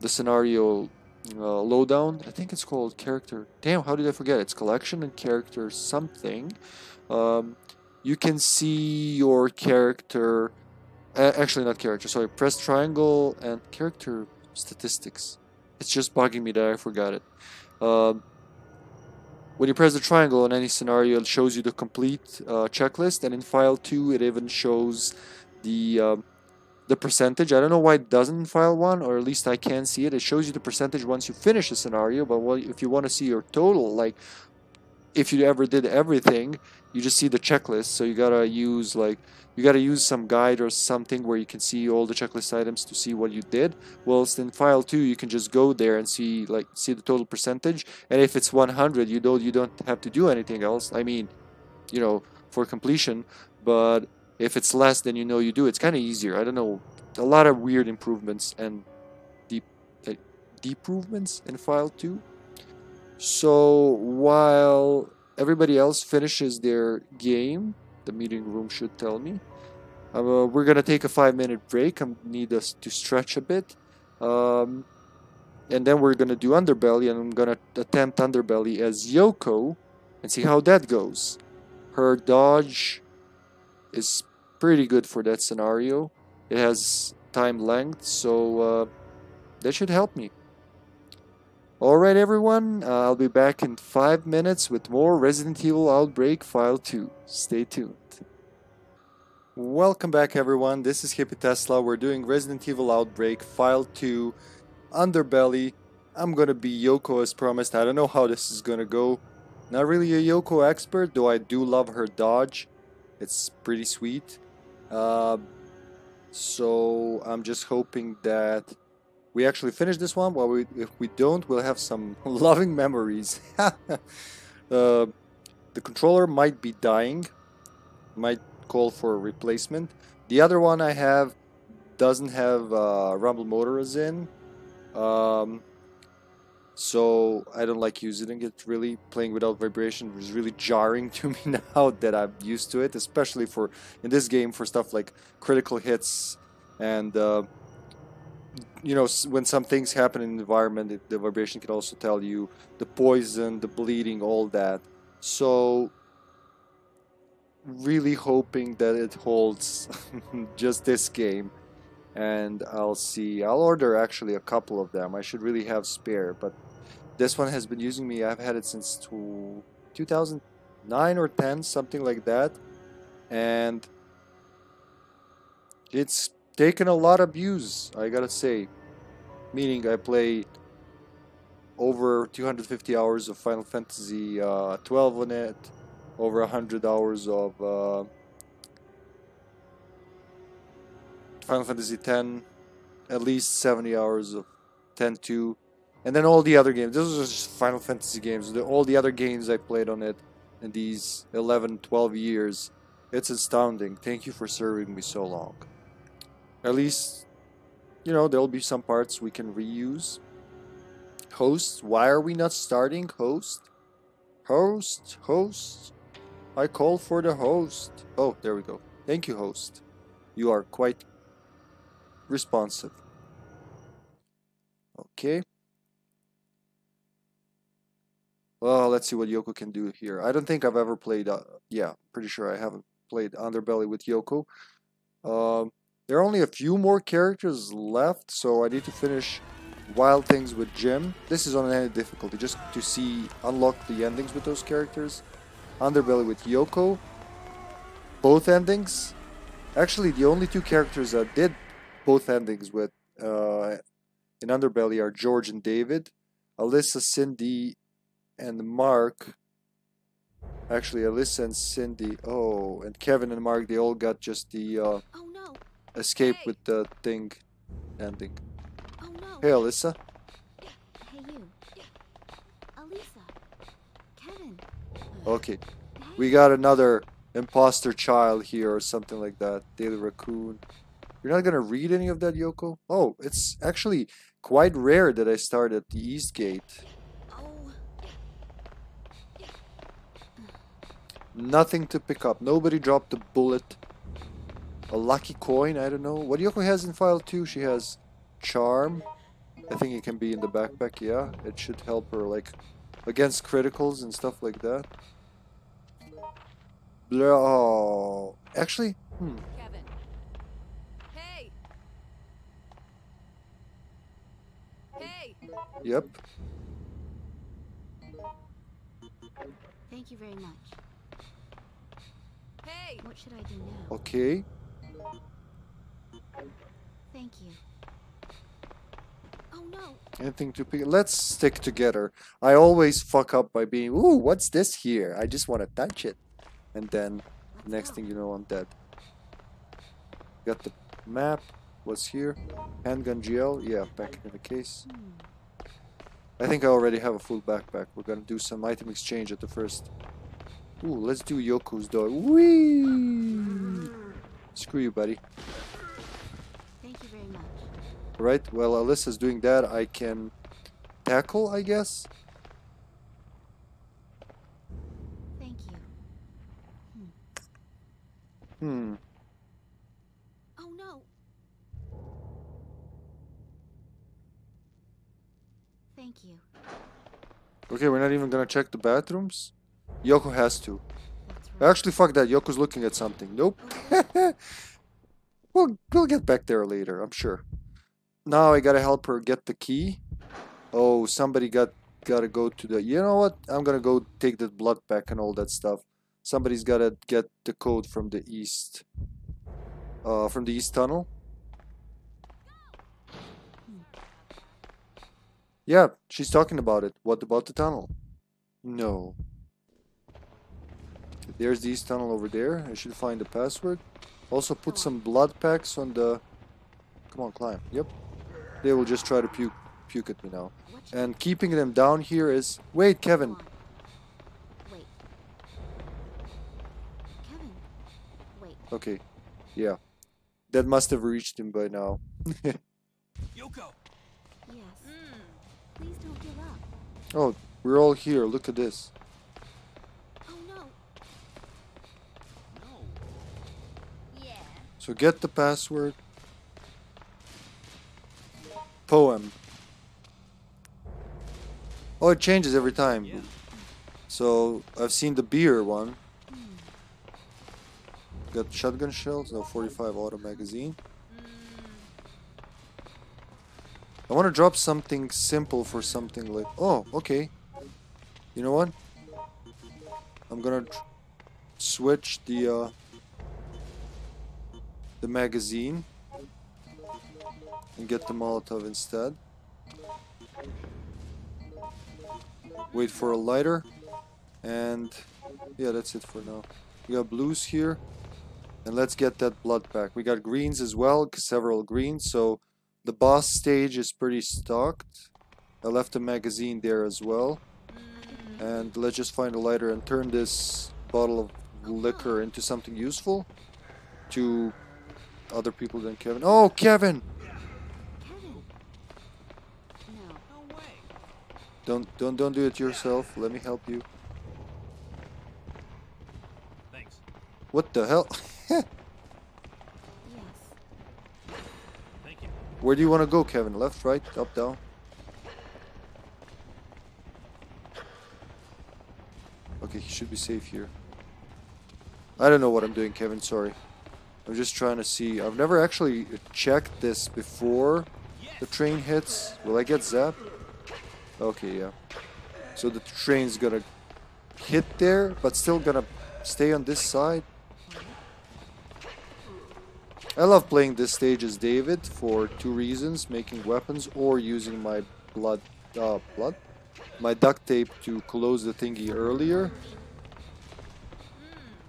the scenario uh, lowdown. I think it's called character. Damn, how did I forget? It's collection and character something. Um, you can see your character... Uh, actually, not character. Sorry, press triangle and character statistics. It's just bugging me that I forgot it. Um, when you press the triangle on any scenario, it shows you the complete uh, checklist. And in file two, it even shows... The, um, the percentage. I don't know why it doesn't in file one, or at least I can see it. It shows you the percentage once you finish a scenario, but well, if you want to see your total, like, if you ever did everything, you just see the checklist. So you gotta use, like, you gotta use some guide or something where you can see all the checklist items to see what you did. Whilst in file two, you can just go there and see, like, see the total percentage, and if it's one hundred, you don't, you don't have to do anything else. I mean, you know, for completion, but... if it's less than you know you do, it's kind of easier. I don't know. A lot of weird improvements and deep, uh, deep improvements in file two. So while everybody else finishes their game, the meeting room should tell me, uh, we're going to take a five minute break. I need us to stretch a bit. Um, and then we're going to do Underbelly, and I'm going to attempt Underbelly as Yoko and see how that goes. Her dodge... is pretty good for that scenario. It has time length, so uh, that should help me. Alright everyone, uh, I'll be back in five minutes with more Resident Evil Outbreak file two. Stay tuned. Welcome back everyone, this is HippyTesla. We're doing Resident Evil Outbreak file two, Underbelly. I'm gonna be Yoko as promised. I don't know how this is gonna go. Not really a Yoko expert, though I do love her dodge. It's pretty sweet. Uh, so I'm just hoping that we actually finish this one. Well, we, if we don't, we'll have some loving memories. uh, the controller might be dying. Might call for a replacement. The other one I have doesn't have uh, rumble motor as in. Um, So I don't like using it really. Playing without vibration was really jarring to me now that I'm used to it, especially for in this game for stuff like critical hits and uh, you know, when some things happen in the environment, it, the vibration can also tell you the poison, the bleeding, all that. So, really hoping that it holds just this game. And I'll see. I'll order actually a couple of them. I should really have spare, but this one has been using me. I've had it since two thousand nine or ten, something like that. And it's taken a lot of abuse, I gotta say. Meaning I played over two hundred fifty hours of Final Fantasy uh, twelve on it, over one hundred hours of... Uh, Final Fantasy ten, at least seventy hours of ten two, and then all the other games. Those are just Final Fantasy games. The, all the other games I played on it in these eleven, twelve years. It's astounding. Thank you for serving me so long. At least, you know, there'll be some parts we can reuse. Hosts, why are we not starting? Host? Host? Host? I call for the host. Oh, there we go. Thank you, host. You are quite... responsive. Okay. Well, let's see what Yoko can do here. I don't think I've ever played... Uh, yeah, pretty sure I haven't played Underbelly with Yoko. Um, there are only a few more characters left, so I need to finish Wild Things with Jim. This is on any difficulty, just to see... unlock the endings with those characters. Underbelly with Yoko. Both endings. Actually, the only two characters that did... both endings with uh, in Underbelly are George and David. Alyssa, Cindy, and Mark. Actually, Alyssa and Cindy. Oh, and Kevin and Mark, they all got just the uh, oh, no. escape hey. with the thing ending. Oh, no. Hey, Alyssa. Hey, you. Alyssa. Kevin. Okay. We got another imposter child here or something like that. Daily Raccoon. You're not going to read any of that, Yoko? Oh, it's actually quite rare that I start at the East Gate. Oh. Nothing to pick up. Nobody dropped a bullet. A lucky coin, I don't know. What Yoko has in File two, she has Charm. I think it can be in the backpack, yeah. It should help her, like, against criticals and stuff like that. Oh. Actually, hmm. Yep. Thank you very much. Hey, what should I do now? Okay. Thank you. Oh no. Anything to pick? Let's stick together. I always fuck up by being, ooh, what's this here? I just want to touch it. And then Let's next go. thing you know, I'm dead. Got the map. What's here? Handgun G L. Yeah, back in the case. Hmm. I think I already have a full backpack. We're gonna do some item exchange at the first. Ooh, let's do Yoko's door. Whee! Screw you, buddy. Thank you very much. Right, well, Alyssa's doing that. I can tackle, I guess. Thank you. Hmm. Hmm. Oh no. Thank you. Okay, we're not even gonna check the bathrooms. Yoko has to. Right. Actually, fuck that. Yoko's looking at something. Nope. Okay. we'll, we'll get back there later, I'm sure. Now I gotta help her get the key. Oh, somebody got gotta go to the... You know what? I'm gonna go take the blood back and all that stuff. Somebody's gotta get the code from the east. Uh, from the east tunnel. Yeah, she's talking about it. What about the tunnel? No. There's the east tunnel over there. I should find the password. Also put some blood packs on the... Come on, climb. Yep. They will just try to puke, puke at me now. And keeping them down here is... Wait, Kevin. Wait. Kevin. Wait. Okay. Yeah. That must have reached him by now. Yoko. Please don't give up. Oh, we're all here. Look at this. Oh no. No. Yeah. So get the password. poem. Oh, it changes every time. Yeah. So I've seen the beer one. Got shotgun shells, no forty-five auto magazine. I want to drop something simple for something like... Oh, okay. You know what? I'm gonna switch the uh, the magazine and get the Molotov instead. Wait for a lighter, and yeah, that's it for now. We got blues here, and let's get that blood pack. We got greens as well, several greens, so the boss stage is pretty stocked. I left a magazine there as well. And let's just find a lighter and turn this bottle of liquor into something useful to other people than Kevin. Oh, Kevin! Kevin. No. No way. Don't don't don't do it yourself. Let me help you. Thanks. What the hell? Yes. Thank you. Where do you want to go, Kevin? Left, right, up, down? Okay, he should be safe here. I don't know what I'm doing, Kevin, sorry. I'm just trying to see. I've never actually checked this before the train hits. Will I get zapped? Okay, yeah. So the train's gonna hit there, but still gonna stay on this side. I love playing this stage as David for two reasons. Making weapons or using my blood... Uh, blood? My duct tape to close the thingy earlier,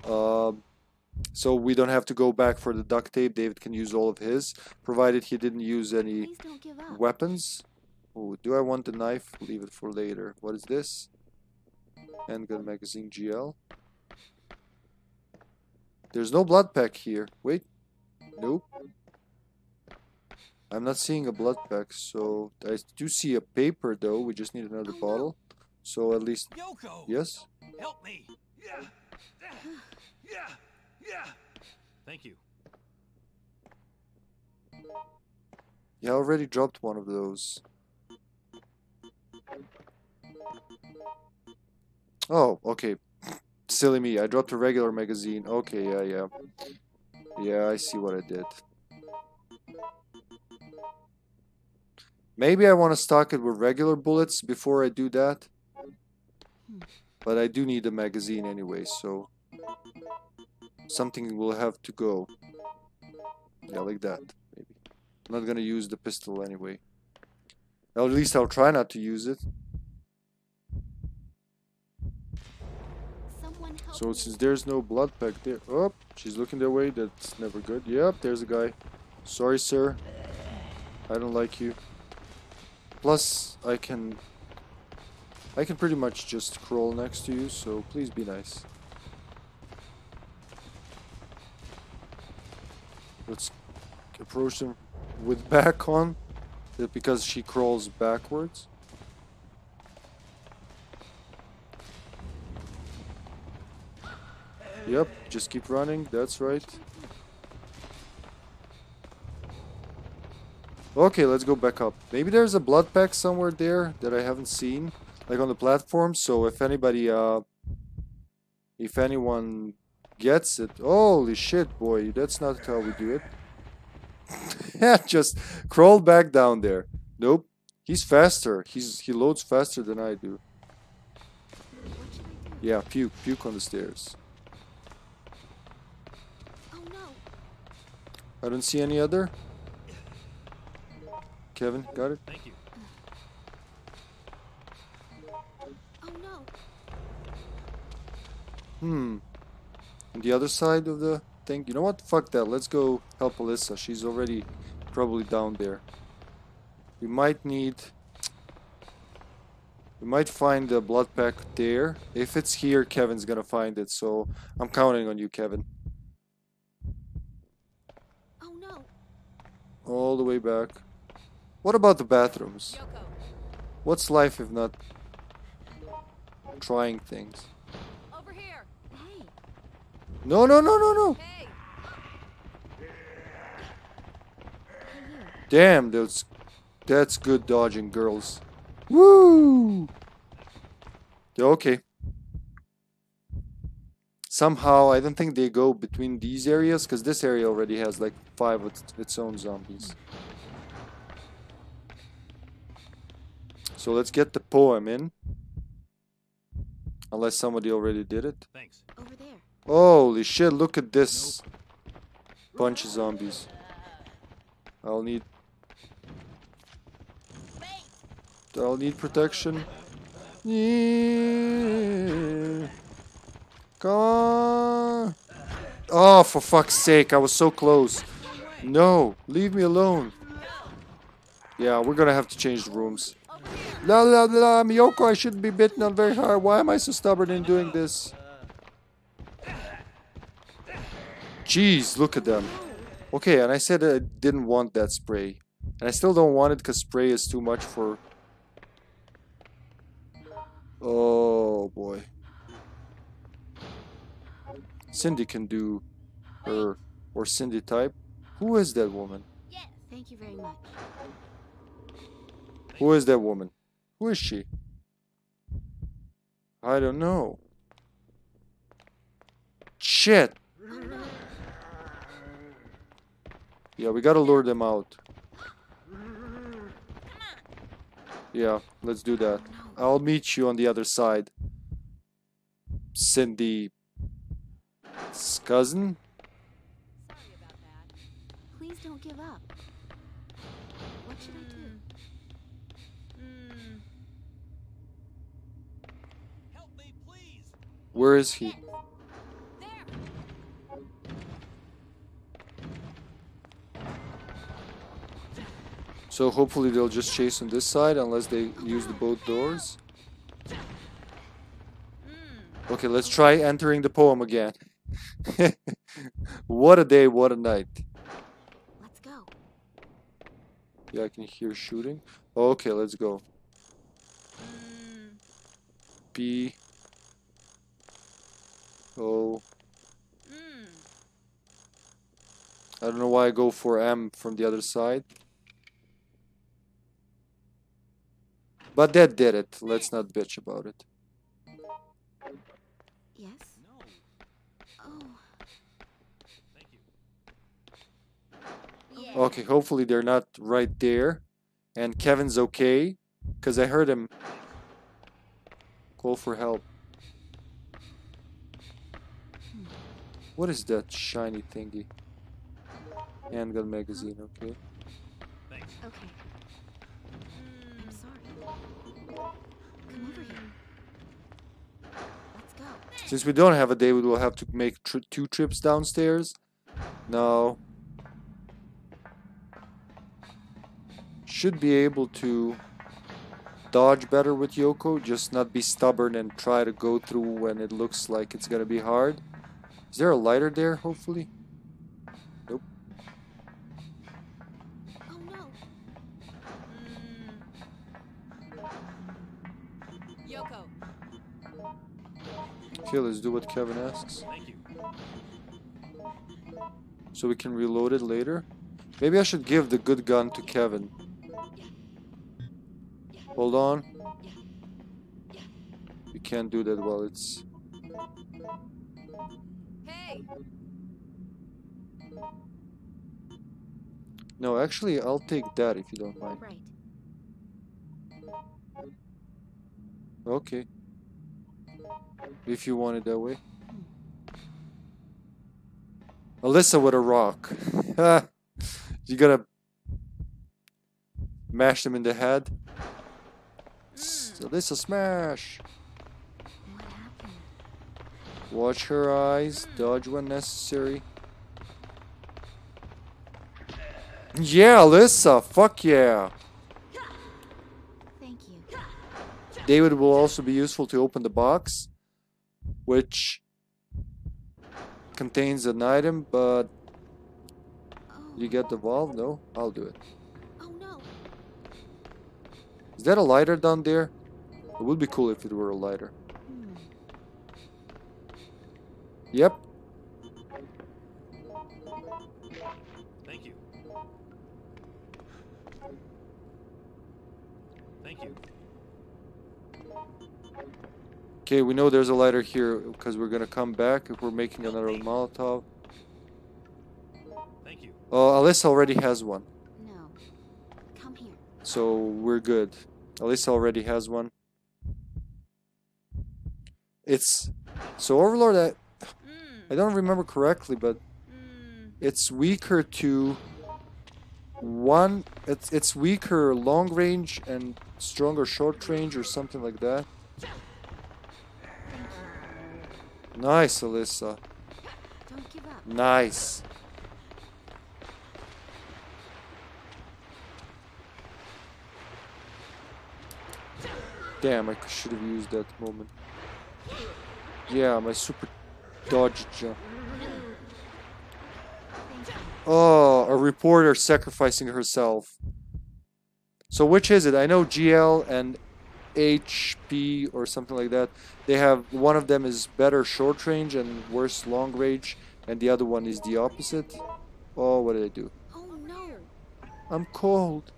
uh, so we don't have to go back for the duct tape. David can use all of his, provided he didn't use any weapons. Ooh, do I want the knife? Leave it for later. What is this? Handgun magazine G L. There's no blood pack here. Wait, nope. I'm not seeing a blood pack, so I do see a paper though. We just need another bottle, so at least Yoko, yes. Help me! Yeah, yeah, yeah. Thank you. Yeah, I already dropped one of those. Oh, okay. Silly me. I dropped a regular magazine. Okay, yeah, yeah, yeah. I see what I did. Maybe I want to stock it with regular bullets before I do that. But I do need a magazine anyway, so... something will have to go. Yeah, like that, maybe. I'm not gonna use the pistol anyway. At least I'll try not to use it. So since there's no blood pack there... Oh, she's looking that way, that's never good. Yep, there's a guy. Sorry, sir. I don't like you. Plus, I can, I can pretty much just crawl next to you, so please be nice. Let's approach them with back on, because she crawls backwards. Yep, just keep running, that's right. Okay, let's go back up. Maybe there's a blood pack somewhere there that I haven't seen, like on the platform. So if anybody, uh, if anyone gets it, holy shit, boy, that's not how we do it. Just crawl back down there. Nope, he's faster. He's he loads faster than I do. Yeah, puke, puke on the stairs. Oh no! I don't see any other. Kevin, got it? Thank you. Oh no. Hmm. On the other side of the thing? You know what? Fuck that. Let's go help Alyssa. She's already probably down there. We might need... We might find the blood pack there. If it's here, Kevin's gonna find it. So I'm counting on you, Kevin. Oh no. All the way back. What about the bathrooms? Yoko. What's life if not trying things? Over here. Hey. No, no, no, no, no. Hey. Damn, those That's good dodging, girls. Woo! Okay. Somehow, I don't think they go between these areas, because this area already has like five of its own zombies. So let's get the poem in. Unless somebody already did it. Thanks. Over there. Holy shit, look at this. Nope. Bunch of zombies. I'll need... I'll need protection. Yeah. Come on. Oh, for fuck's sake, I was so close. No, leave me alone. Yeah, we're gonna have to change the rooms. La la la, I'm Yoko, I shouldn't be bitten on very hard. Why am I so stubborn in doing this? Jeez, look at them. Okay, and I said I didn't want that spray. And I still don't want it because spray is too much for... Oh boy. Cindy can do her, or Cindy type. Who is that woman? Yes, thank you very much. Who is that woman? Who is she? I don't know. Shit! Yeah, we gotta lure them out. Yeah, let's do that. I'll meet you on the other side. Cindy's cousin? Sorry about that. Please don't give up. What should I do? Where is he? So hopefully they'll just chase on this side unless they use the boat doors. Okay, let's try entering the poem again. What a day, what a night. Let's go. Yeah, I can hear shooting. Okay, let's go. P. Oh. Mm. I don't know why I go for M from the other side. But that did it. Let's not bitch about it. Yes? No. Oh. Thank you. Yeah. Okay, hopefully they're not right there. And Kevin's okay. Because I heard him call for help. What is that shiny thingy? Handgun magazine, okay. Thanks. Okay. I'm sorry. Come over here. Let's go. Since we don't have a David, we'll have to make tri two trips downstairs. Now, should be able to dodge better with Yoko. Just not be stubborn and try to go through when it looks like it's gonna be hard. Is there a lighter there, hopefully? Nope. Oh, no. Mm. Yoko. Okay, let's do what Kevin asks. Thank you. So we can reload it later. Maybe I should give the good gun to Kevin. Hold on. You can't do that while it's... No, actually, I'll take that if you don't mind. Right. Okay. If you want it that way. Hmm. Alyssa with a rock. You gotta mash them in the head. Mm. Alyssa, smash! Watch her eyes, dodge when necessary. Yeah, Alyssa, fuck yeah. Thank you. David will also be useful to open the box, which contains an item, but you get the valve? No, I'll do it. Oh no. Is that a lighter down there? It would be cool if it were a lighter. Yep. Thank you. Thank you. Okay, we know there's a lighter here because we're gonna come back if we're making another Molotov. Thank you. Oh, uh, Alyssa already has one. No. Come here. So we're good. Alyssa already has one. It's so Overlord. I, I don't remember correctly, but mm. it's weaker to one. It's it's weaker long range and stronger short range or something like that. Nice, Alyssa. Don't give up. Nice. Damn, I should have used that moment. Yeah, my super dodge jump. Oh, a reporter sacrificing herself. So which is it? I know G L and H P or something like that. They have one of them is better short range and worse long range, and the other one is the opposite. Oh, what did I do? Oh no! I'm cold.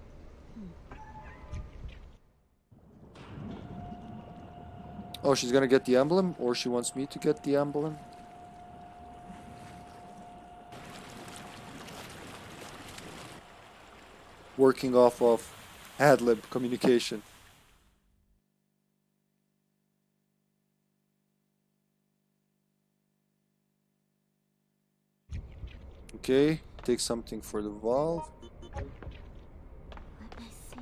Oh, she's gonna get the emblem, or she wants me to get the emblem. Working off of ad-lib communication. Okay, take something for the valve. Let me see.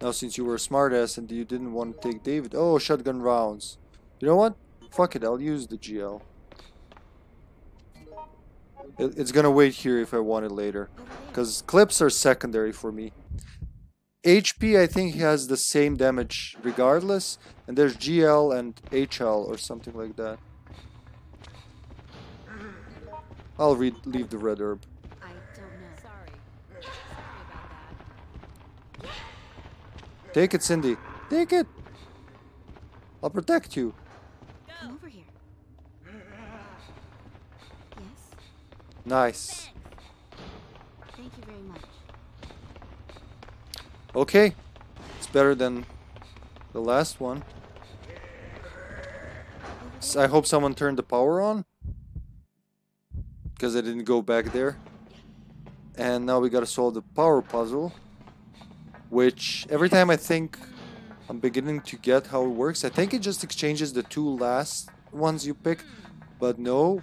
Now, since you were a smartass and you didn't want to take David, oh, shotgun rounds. You know what? Fuck it, I'll use the G L. It, it's gonna wait here if I want it later, because clips are secondary for me. H P, I think, has the same damage regardless, and there's G L and H L or something like that. I'll re leave the red herb. I don't know. Sorry. Sorry about that. Take it, Cindy. Take it. I'll protect you. Come over here. Yes. Nice. Thank you very much. Okay. It's better than the last one. So I hope someone turned the power on, because I didn't go back there. And now we gotta solve the power puzzle, which every time I think I'm beginning to get how it works, I think it just exchanges the two last ones you pick, but no,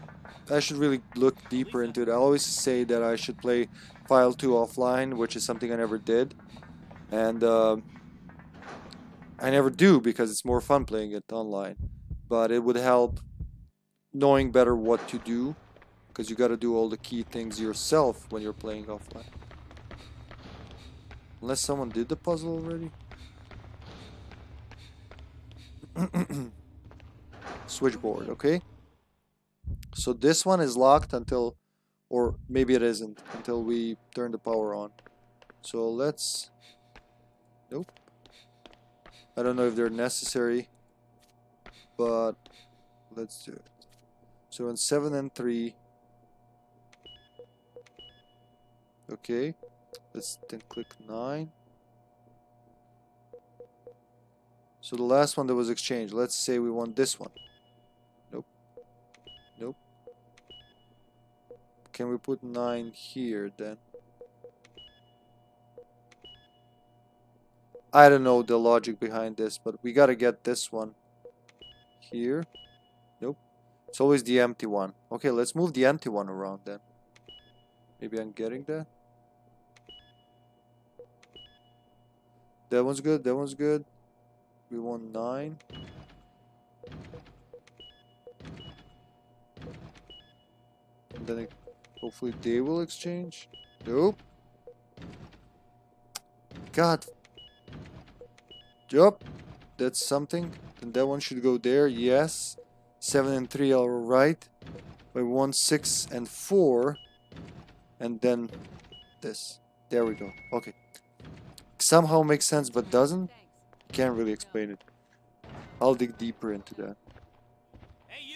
I should really look deeper into it. I always say that I should play File two offline, which is something I never did, and uh, I never do because it's more fun playing it online, but it would help knowing better what to do, because you got to do all the key things yourself when you're playing offline. Unless someone did the puzzle already. Switchboard, okay. So this one is locked until, or maybe it isn't, until we turn the power on. So let's... Nope. I don't know if they're necessary, but let's do it. So on seven and three... Okay, let's then click nine. So the last one that was exchanged, let's say we want this one. Nope. Nope. Can we put nine here then? I don't know the logic behind this, but we gotta get this one here. Nope. It's always the empty one. Okay, let's move the empty one around then. Maybe I'm getting that. That one's good, that one's good. We want nine. And then it, hopefully they will exchange. Nope. God. Yup. That's something. And that one should go there, yes. Seven and three are right. We want six and four. And then this. There we go. Okay. Somehow makes sense, but doesn't. Can't really explain it. I'll dig deeper into that.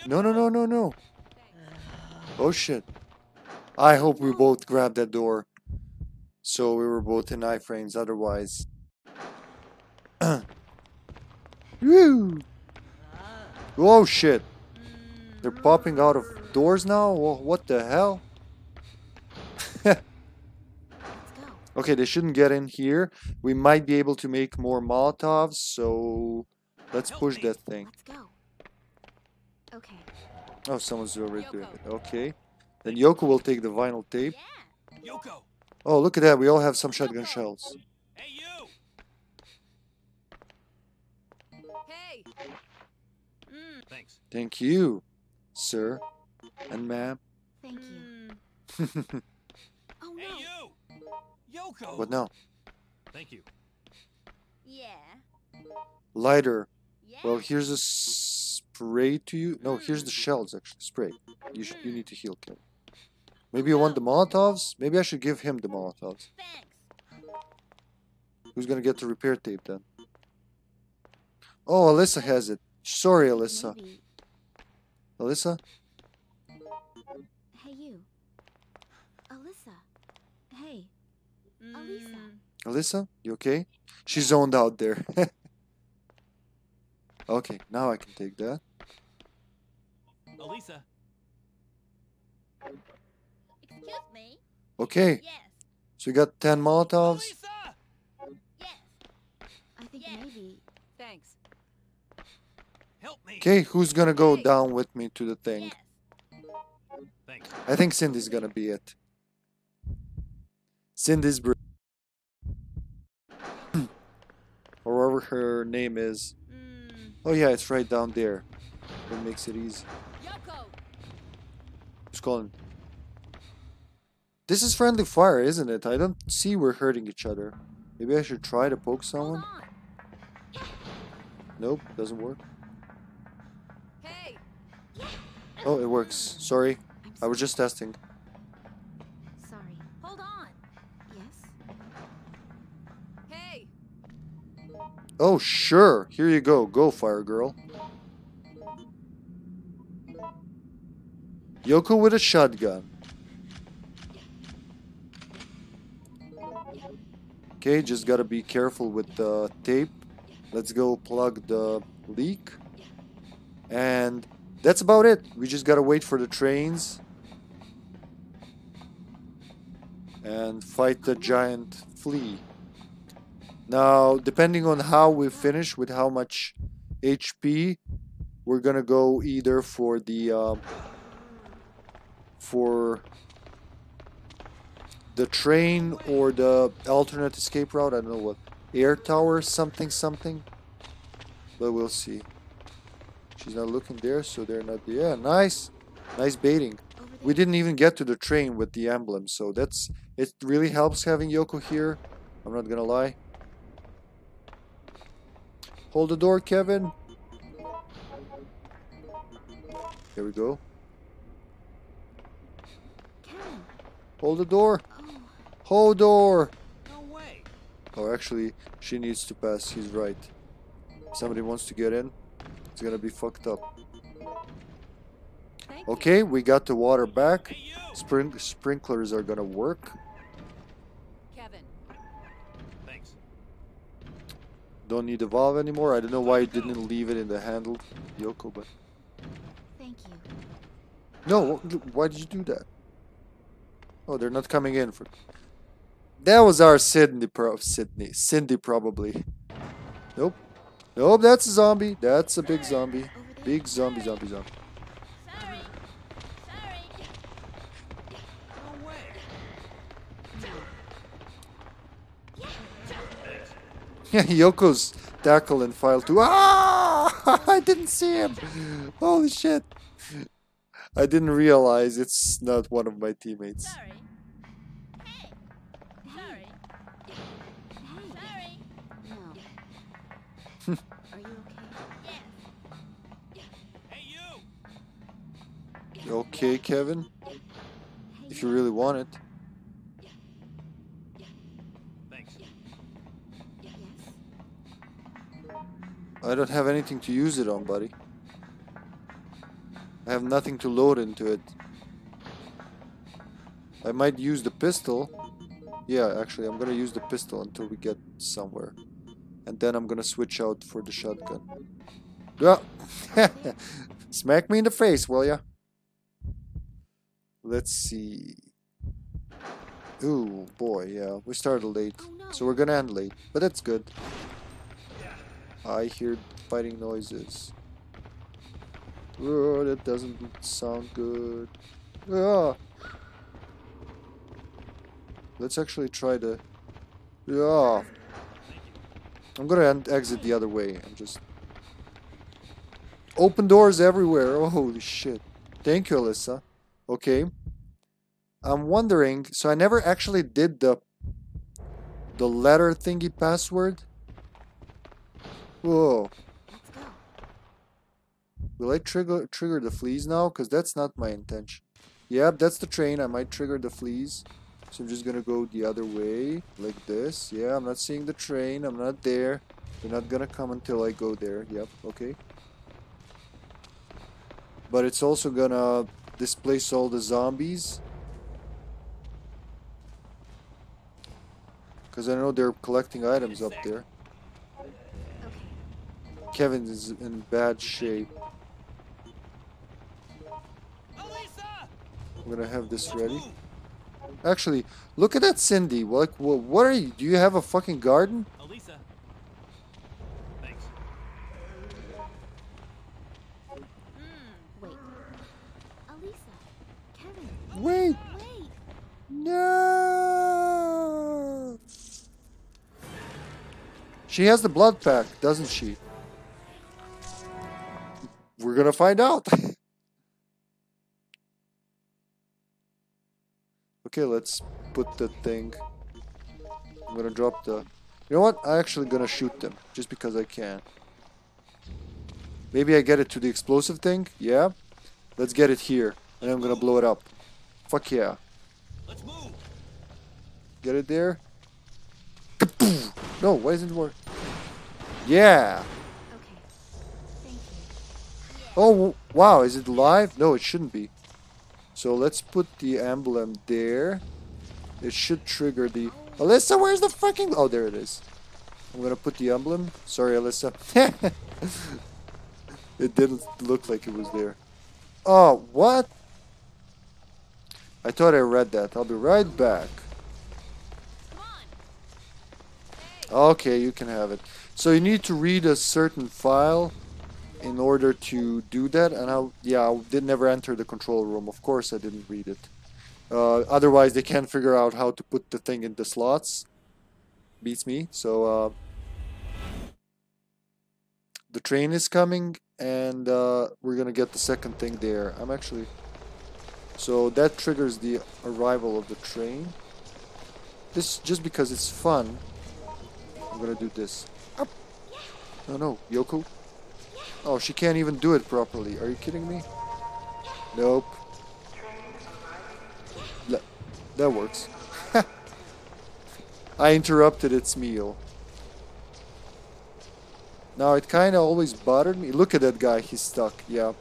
No, no, no, no, no. Oh shit. I hope we both grab that door. so we were both in iframes otherwise. Woo! Oh shit! They're popping out of doors now? What the hell? Okay, they shouldn't get in here. We might be able to make more Molotovs, so let's push that thing. Let's go. Okay. Oh, someone's already doing it. Okay. Then Yoko will take the vinyl tape. Yeah. Yoko. Oh, look at that. We all have some shotgun shells. Hey, you. Hey. Mm. Thanks. Thank you, sir and ma'am. Thank you. Oh, no. Hey, you. Yoko. But no. Thank you. Yeah. Lighter. Yeah. Well, here's a spray to you. No, here's the shells actually. Spray. You should. You need to heal, Kevin. Maybe you want the Molotovs. Maybe I should give him the Molotovs. Thanks. Who's gonna get the repair tape then? Oh, Alyssa has it. Sorry, Alyssa. Maybe. Alyssa. Hey, you. Alyssa. Hey. Alyssa. Alyssa, you okay? She's zoned out there. Okay, now I can take that. Alyssa. Excuse me. Okay. Yes. So you got ten Molotovs. Alyssa! Yes. I think yes. Maybe. Thanks. Help me. Okay, who's gonna go hey. down with me to the thing? Yes. Thanks. I think Cindy's gonna be it. Cindy's br or whatever her name is. Mm. Oh yeah, it's right down there. That makes it easy. Yoko. Who's calling? This is friendly fire, isn't it? I don't see we're hurting each other. Maybe I should try to poke someone. Nope, doesn't work. Hey. Oh, it works. Sorry, I was just testing. Oh, sure. Here you go. Go, fire girl. Yoko with a shotgun. Okay, just gotta be careful with the tape. Let's go plug the leak. And that's about it. We just gotta wait for the trains. And fight the giant flea. Now, depending on how we finish with how much H P, we're gonna go either for the uh, for the train or the alternate escape route. I don't know what, air tower something something, but we'll see. She's not looking there, so they're not there. Yeah, nice, nice baiting. We didn't even get to the train with the emblem, so that's it. Really helps having Yoko here. I'm not gonna lie. Hold the door, Kevin. Here we go. Kevin. Hold the door. Oh. Hold door. No way. Oh, actually, she needs to pass. He's right. If somebody wants to get in, it's gonna be fucked up. Thank okay, you. We got the water back. Hey, Spring sprinklers are gonna work. Kevin. Don't need the valve anymore. I don't know why you didn't leave it in the handle, Yoko, but... Thank you. No, why did you do that? Oh, they're not coming in for... That was our Sydney, pro Sydney. Cindy, probably. Nope. Nope, that's a zombie. That's a big zombie. Big zombie, zombie, zombie. Sorry. Sorry. No way. Yeah, Yoko's tackle in file two. Ah! I didn't see him. Holy shit. I didn't realize it's not one of my teammates. Sorry. Hey. Sorry. Hey. Sorry. No. Are you okay? Yeah. Hey, you. You okay, Kevin? Hey, if you really want it. I don't have anything to use it on, buddy. I have nothing to load into it. I might use the pistol. Yeah, actually, I'm gonna use the pistol until we get somewhere. And then I'm gonna switch out for the shotgun. Ah. Smack me in the face, will ya? Let's see. Ooh, boy, yeah. We started late, so we're gonna end late. But that's good. I hear fighting noises. Oh, that doesn't sound good. Ah. Let's actually try to... Yeah. I'm gonna end, exit the other way. I'm just... Open doors everywhere. Oh, holy shit. Thank you, Alyssa. Okay. I'm wondering... So I never actually did the... The letter thingy password. Whoa. Will I trigger, trigger the fleas now? Because that's not my intention. Yep, that's the train. I might trigger the fleas. So I'm just gonna go the other way, like this. Yeah, I'm not seeing the train. I'm not there. They're not gonna come until I go there. Yep, okay. But it's also gonna displace all the zombies. Because I know they're collecting items up there. Kevin is in bad shape. I'm gonna have this ready. Actually, look at that, Cindy. Like, what, what are you? Do you have a fucking garden? Alyssa. Thanks. Mm, wait. Alyssa. Kevin. Wait. Wait. No. She has the blood pack, doesn't she? We're gonna find out. Okay, let's put the thing. I'm gonna drop the... You know what? I'm actually gonna shoot them. Just because I can. Maybe I get it to the explosive thing? Yeah? Let's get it here. And I'm gonna blow it up. Fuck yeah. Let's move. Get it there? No, why isn't it working? Yeah! Oh, wow, is it live? No, it shouldn't be. So let's put the emblem there. It should trigger the... Alyssa, where's the fucking... Oh, there it is. I'm gonna put the emblem. Sorry, Alyssa. It didn't look like it was there. Oh, what? I thought I read that. I'll be right back. Okay, you can have it. So you need to read a certain file in order to do that, and I, yeah, I did never enter the control room. Of course I didn't read it. Uh, otherwise they can't figure out how to put the thing in the slots. Beats me. So uh, the train is coming, and uh, we're gonna get the second thing there. I'm actually... So that triggers the arrival of the train. This, just because it's fun, I'm gonna do this. Up. No, no, Yoko. Oh, she can't even do it properly. Are you kidding me? Nope. Le that works. I interrupted its meal. Now, it kind of always bothered me. Look at that guy. He's stuck. Yeah.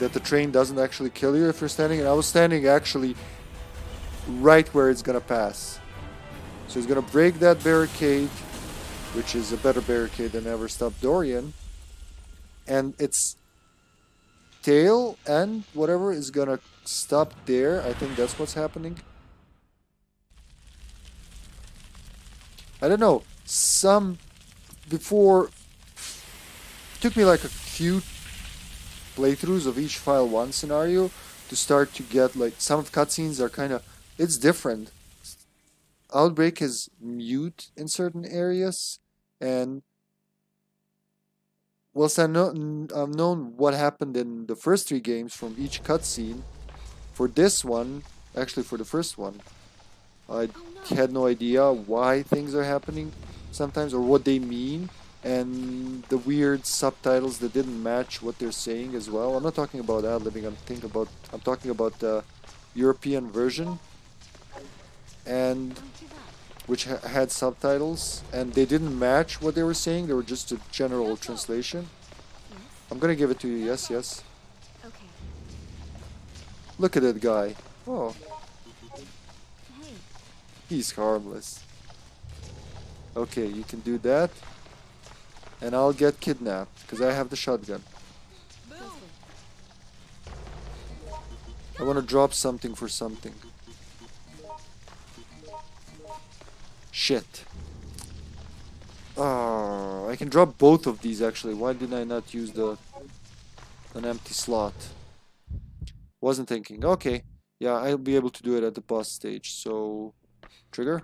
That the train doesn't actually kill you if you're standing. And I was standing actually right where it's going to pass. So it's going to break that barricade, which is a better barricade than Ever Stop Dorian. And its tail and whatever is gonna stop there. I think that's what's happening. I don't know. Some... Before... It took me like a few playthroughs of each File one scenario to start to get like... Some of the cutscenes are kind of... It's different. Outbreak is mute in certain areas, and whilst I know, I've known what happened in the first three games from each cutscene, for this one, actually for the first one, I had no idea why things are happening sometimes, or what they mean, and the weird subtitles that didn't match what they're saying as well. I'm not talking about ad-libbing, I'm thinking about, I'm talking about the European version, and which ha had subtitles, and they didn't match what they were saying. They were just a general translation. Yes. I'm gonna give it to you. Yes, yes. Okay. Look at that guy. Oh. He's harmless. Okay, you can do that. And I'll get kidnapped, because I have the shotgun. I want to drop something for something. Shit. Oh, I can drop both of these actually. Why did I not use the an empty slot? Wasn't thinking. Okay. Yeah, I'll be able to do it at the boss stage. So, trigger.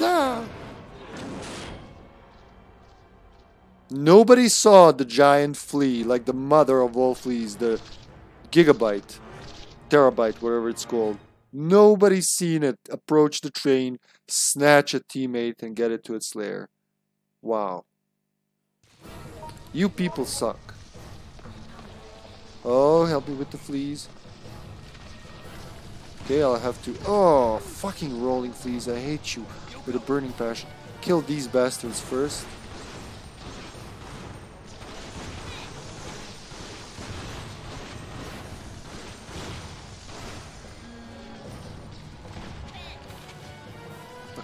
Ah! Nobody saw the giant flea, like the mother of all fleas, the gigabyte, terabyte, whatever it's called. Nobody's seen it approach the train, snatch a teammate, and get it to its lair. Wow. You people suck. Oh, help me with the fleas. Okay, I'll have to... Oh, fucking rolling fleas, I hate you with a burning passion. Kill these bastards first.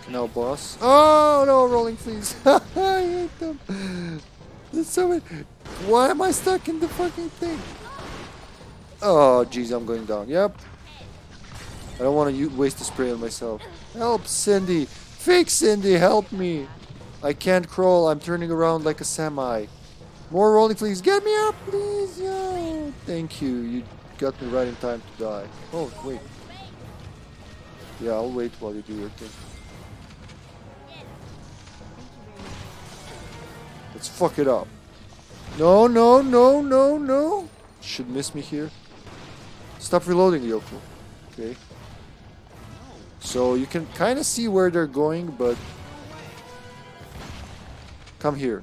No, boss. Oh no, rolling fleas. I hate them. There's so many. Why am I stuck in the fucking thing? Oh jeez, I'm going down. Yep. I don't want to waste the spray on myself. Help, Cindy. Fake Cindy, help me. I can't crawl. I'm turning around like a semi. More rolling fleas. Get me up, please. Yeah. Thank you. You got me right in time to die. Oh wait. Yeah, I'll wait while you do your thing. Let's fuck it up. No, no, no, no, no. Should miss me here. Stop reloading, Yoko. Okay. So you can kind of see where they're going, but... Come here.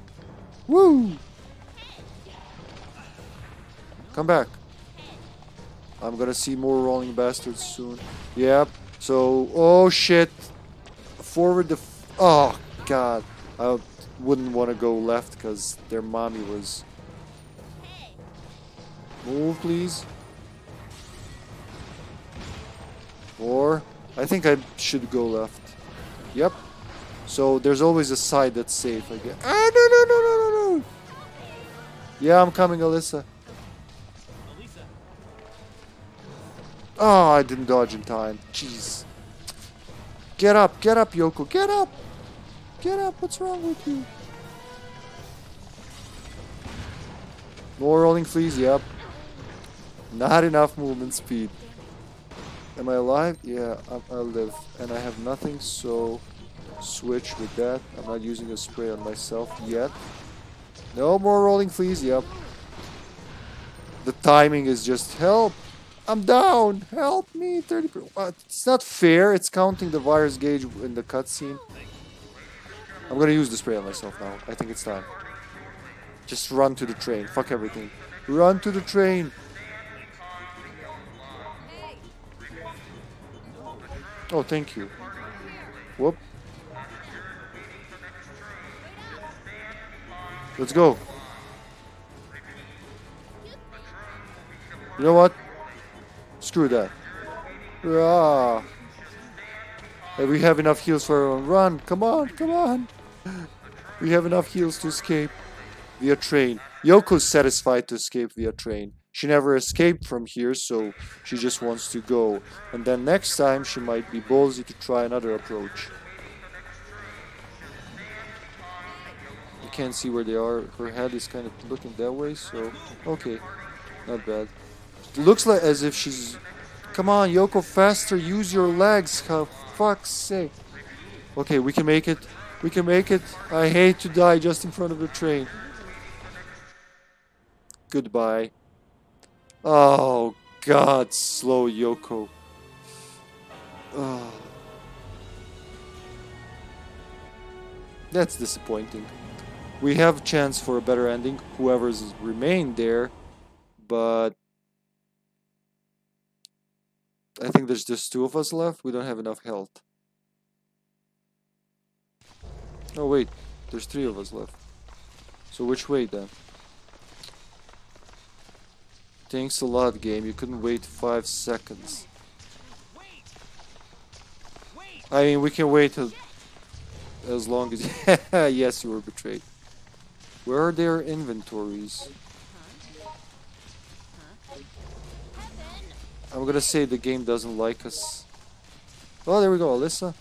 Woo! Come back. I'm gonna see more rolling bastards soon. Yep. So... Oh, shit. Forward the... F oh, God. I... Wouldn't want to go left because their mommy was. Move, please. Or I think I should go left. Yep. So there's always a side that's safe. I guess. Ah no no no no no no. Yeah, I'm coming, Alyssa. Oh, I didn't dodge in time. Jeez. Get up, get up, Yoko, get up. Get up, what's wrong with you? More rolling fleas, yep. Not enough movement speed. Am I alive? Yeah, I live. And I have nothing, so switch with that. I'm not using a spray on myself yet. No more rolling fleas, yep. The timing is just help. I'm down, help me. thirty percent. Uh, it's not fair, it's counting the virus gauge in the cutscene. I'm gonna use the spray on myself now. I think it's time. Just run to the train. Fuck everything. Run to the train! Oh, thank you. Whoop. Let's go. You know what? Screw that. Ah. We have enough heals for everyone. Run! Come on! Come on! We have enough heals to escape via train. Yoko's satisfied to escape via train. She never escaped from here, so she just wants to go. And then next time she might be ballsy to try another approach. I can't see where they are. Her head is kind of looking that way, so... Okay. Not bad. It looks like as if she's... Come on, Yoko, faster! Use your legs! How... Fuck's sake. Okay, we can make it. We can make it. I hate to die just in front of the train. Goodbye. Oh, God, slow Yoko. Oh. That's disappointing. We have a chance for a better ending, whoever's remained there, but... I think there's just two of us left. We don't have enough health. Oh wait, there's three of us left. So which way then? Thanks a lot, game. You couldn't wait five seconds. I mean, we can wait as, as long as... Yes, you were betrayed. Where are their inventories? I'm gonna say the game doesn't like us. Oh, there we go, Alyssa.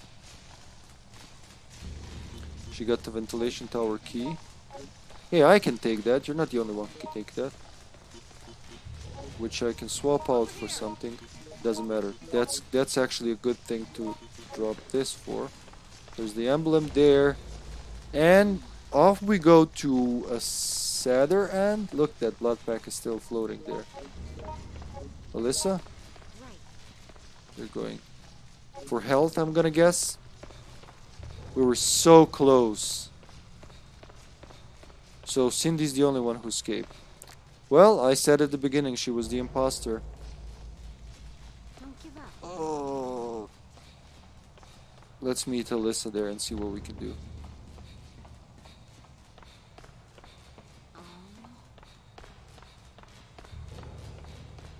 She got the ventilation tower key. Hey, I can take that. You're not the only one who can take that. Which I can swap out for something. Doesn't matter. That's that's actually a good thing to drop this for. There's the emblem there. And off we go to a sadder end. Look, that blood pack is still floating there. Alyssa? They're going for health, I'm gonna guess. We were so close. So Cindy's the only one who escaped. Well, I said at the beginning she was the imposter. Don't give up. Oh. Let's meet Alyssa there and see what we can do.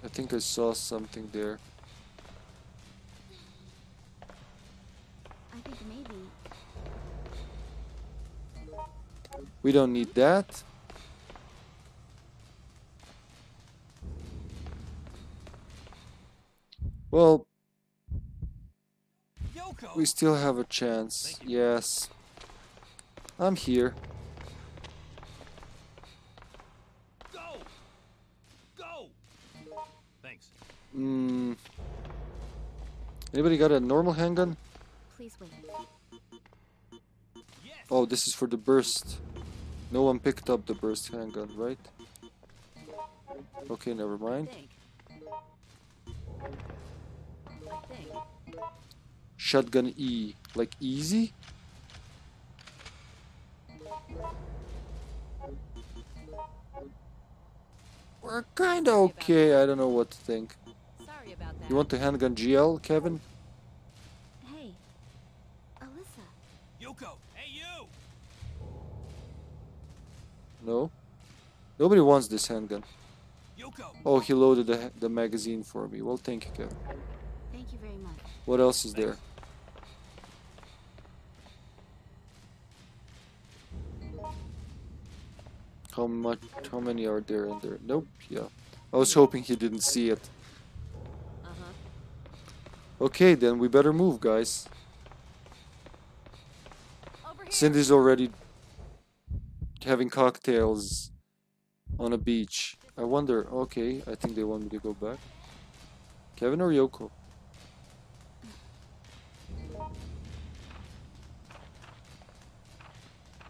I think I saw something there. I think maybe. We don't need that. Well, Yoko. We still have a chance. Yes. I'm here. Go. Go. Thanks. Mm. Anybody got a normal handgun? Please wait. Yes. Oh, this is for the burst. No one picked up the burst handgun, right? Okay, never mind. Shotgun E. Like easy? We're kinda okay, I don't know what to think. Sorry about that. You want the handgun G L, Kevin? Hey, Alyssa. Yoko, hey you! No? Nobody wants this handgun. Oh, he loaded the, the magazine for me. Well, thank you, Kevin. Thank you very much. What else is there? How much? How many are there in there? Nope. Yeah. I was hoping he didn't see it. Uh-huh. Okay, then we better move, guys. Cindy's already having cocktails on a beach. I wonder, okay, I think they want me to go back. Kevin or Yoko?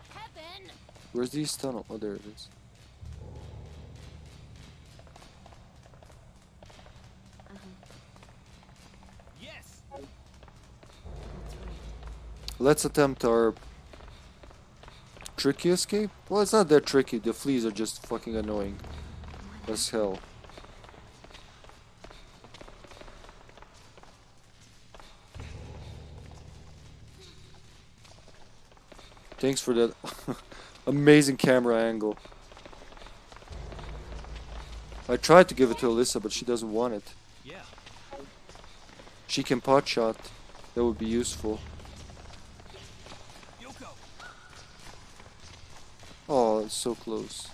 Kevin. Where's the east tunnel? Oh, there it is. Uh-huh. Yes. Let's attempt our tricky escape? Well, it's not that tricky. The fleas are just fucking annoying as hell. Thanks for that amazing camera angle. I tried to give it to Alyssa, but she doesn't want it. Yeah. She can pot shot. That would be useful. Oh, it's so close.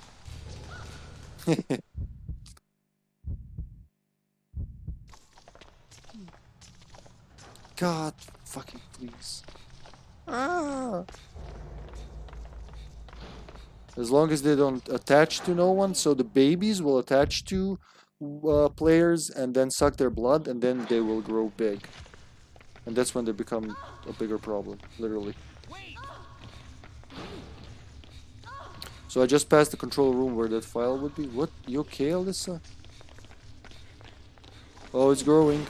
God fucking please. Ah. As long as they don't attach to no one, so the babies will attach to uh, players and then suck their blood, and then they will grow big. And that's when they become a bigger problem, literally. So I just passed the control room where that file would be. What? You okay, Alyssa? Oh, it's growing.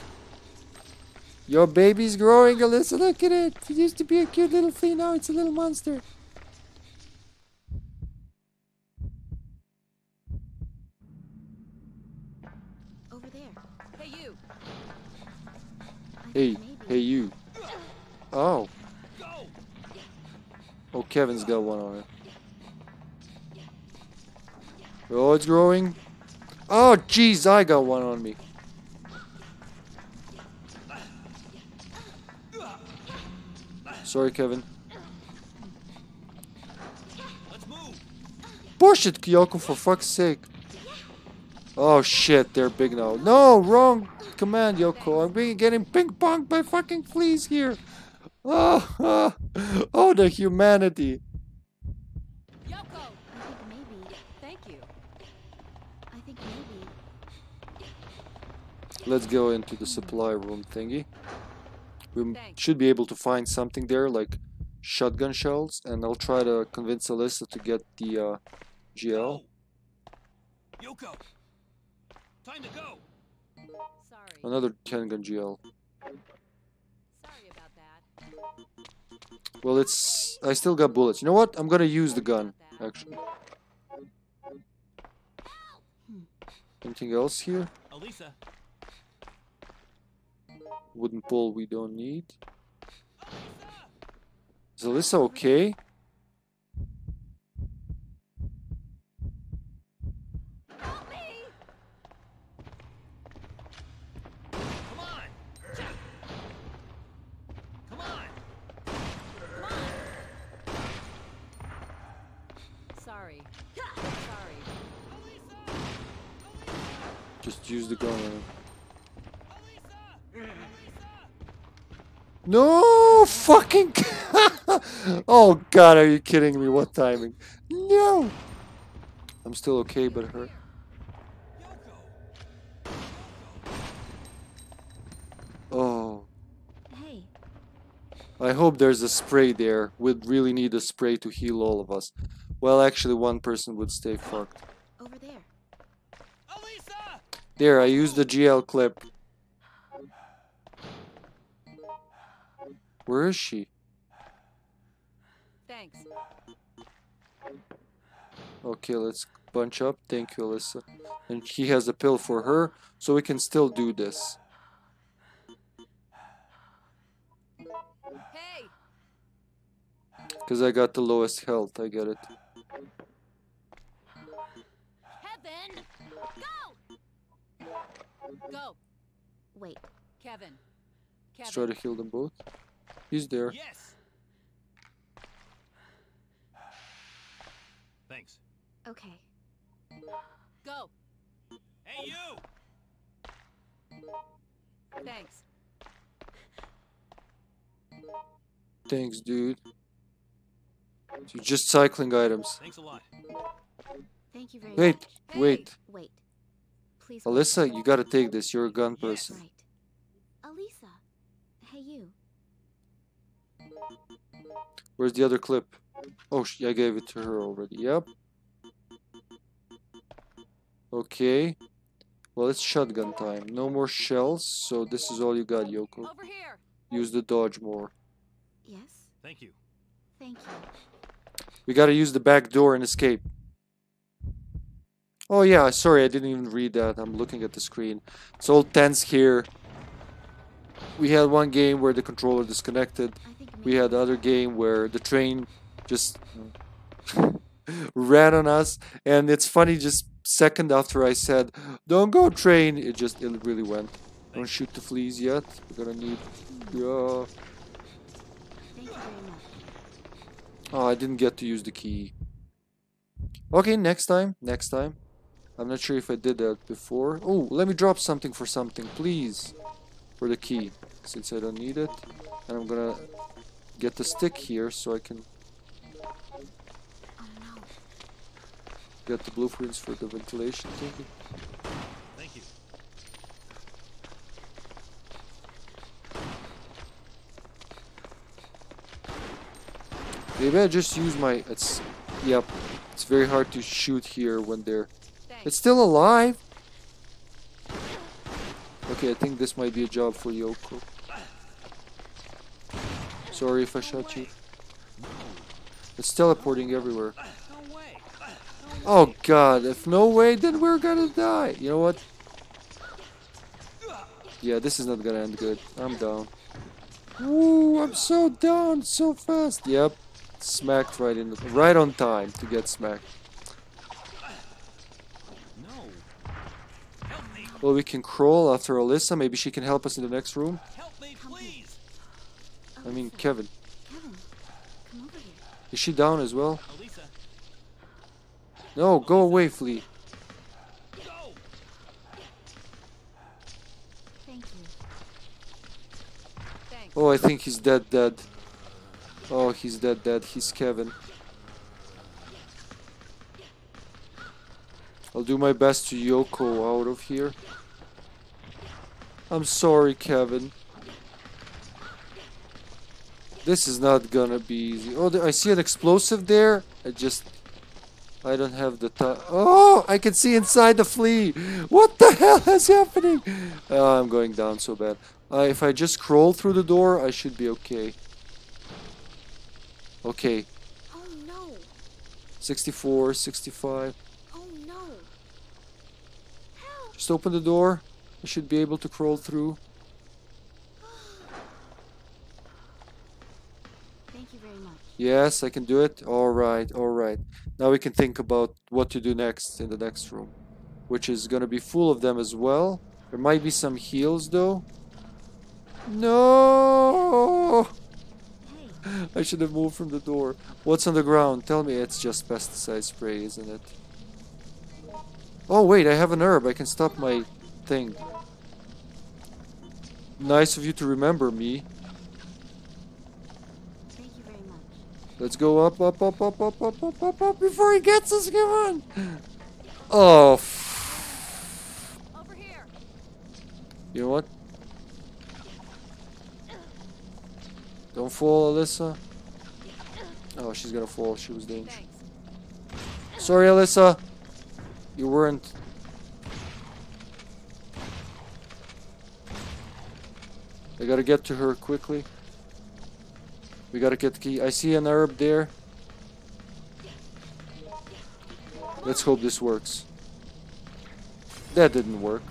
Your baby's growing, Alyssa. Look at it. It used to be a cute little flea. Now it's a little monster. Over there. Hey, you. Hey. Hey, you. Oh. Oh, Kevin's got one on it. Oh, it's growing. Oh, jeez, I got one on me. Sorry, Kevin. Let's move. Bullshit, Kyoko, for fuck's sake. Oh, shit, they're big now. No, wrong command, Yoko. I'm being getting ping-ponged by fucking fleas here. Oh, oh, oh, the humanity. Yoko. I think maybe. Thank you. I think maybe. Let's go into the supply room thingy. We Thanks. should be able to find something there, like shotgun shells, and I'll try to convince Alyssa to get the uh, G L. Go. Yoko, time to go. Sorry. Another handgun G L. Sorry about that. Well, it's I still got bullets. You know what? I'm gonna use the gun. Actually. Anything else here? Alyssa. Wooden pole we don't need. Is Alyssa okay? Help me! Come on! Come on! Come on! Sorry. Sorry. Alyssa! Alyssa! Just use the gun. No fucking oh god, are you kidding me? What timing? No, I'm still okay, but her. Oh, hey. I hope there's a spray there. We'd really need a spray to heal all of us. Well, actually, one person would stay fucked. Over there. Alyssa! There, I used the G L clip. Where is she? Thanks. Okay, let's bunch up. Thank you, Alyssa. And he has a pill for her, so we can still do this. Hey. Because I got the lowest health, I get it. Kevin, go! Go. Wait, Kevin. Kevin. Let's try to heal them both. He's there. Yes. Thanks. Okay. Go. Hey, you. Thanks. Thanks, dude. So you're just cycling items. Thanks a lot. Thank you very wait, much. Wait, wait, hey. wait. Please. Alyssa, please. You gotta take this. You're a gun yes. person. Right. Alyssa. Hey, you. Where's the other clip? Oh, she, I gave it to her already. Yep. Okay. Well, it's shotgun time. No more shells, so this is all you got, Yoko. Over here. Use the dodge more. Yes. Thank you. Thank you. We gotta use the back door and escape. Oh yeah, sorry, I didn't even read that. I'm looking at the screen. It's all tense here. We had one game where the controller disconnected. We had other game where the train just ran on us, and it's funny, just second after I said, don't go train, it just it really went. Don't shoot the fleas yet. We're gonna need... Yeah. Oh, I didn't get to use the key. Okay, next time, next time. I'm not sure if I did that before. Oh, let me drop something for something, please. For the key, since I don't need it. And I'm gonna... get the stick here so I can get the blueprints for the ventilation thingy. Thank you. Maybe I just use my. It's yep. It's very hard to shoot here when they're. Thanks. It's still alive. Okay, I think this might be a job for Yoko. Sorry if I shot you. It's teleporting everywhere. Oh god, if no way, then we're gonna die. You know what? Yeah, this is not gonna end good. I'm down. Ooh, I'm so down so fast. Yep. Smacked right in the right on time to get smacked. Well, we can crawl after Alyssa. Maybe she can help us in the next room. Help me, please. I mean, Kevin. Kevin, come over here. Is she down as well? Alyssa. No, go away, Flea. Go. Thank you. Thanks. Oh, I think he's dead, dead. Oh, he's dead, dead. He's Kevin. I'll do my best to Yoko out of here. I'm sorry, Kevin. This is not gonna be easy. Oh, I see an explosive there. I just... I don't have the time. Oh, I can see inside the flea. What the hell is happening? Oh, I'm going down so bad. Uh, if I just crawl through the door, I should be okay. Okay. Oh, no. sixty-four, sixty-five... Just open the door. I should be able to crawl through. Thank you very much. Yes, I can do it. All right, all right. Now we can think about what to do next in the next room, which is going to be full of them as well. There might be some heals, though. No! Hey. I should have moved from the door. What's on the ground? Tell me it's just pesticide spray, isn't it? Oh wait, I have an herb. I can stop my thing. Nice of you to remember me. Thank you very much. Let's go up, up, up, up, up, up, up, up, up before he gets us. Come on. Oh. F Over here. You know what? Don't fall, Alyssa. Oh, she's gonna fall. She was dangerous. Thanks. Sorry, Alyssa. You weren't. I gotta get to her quickly. We gotta get key. I see an herb there. Let's hope this works. That didn't work.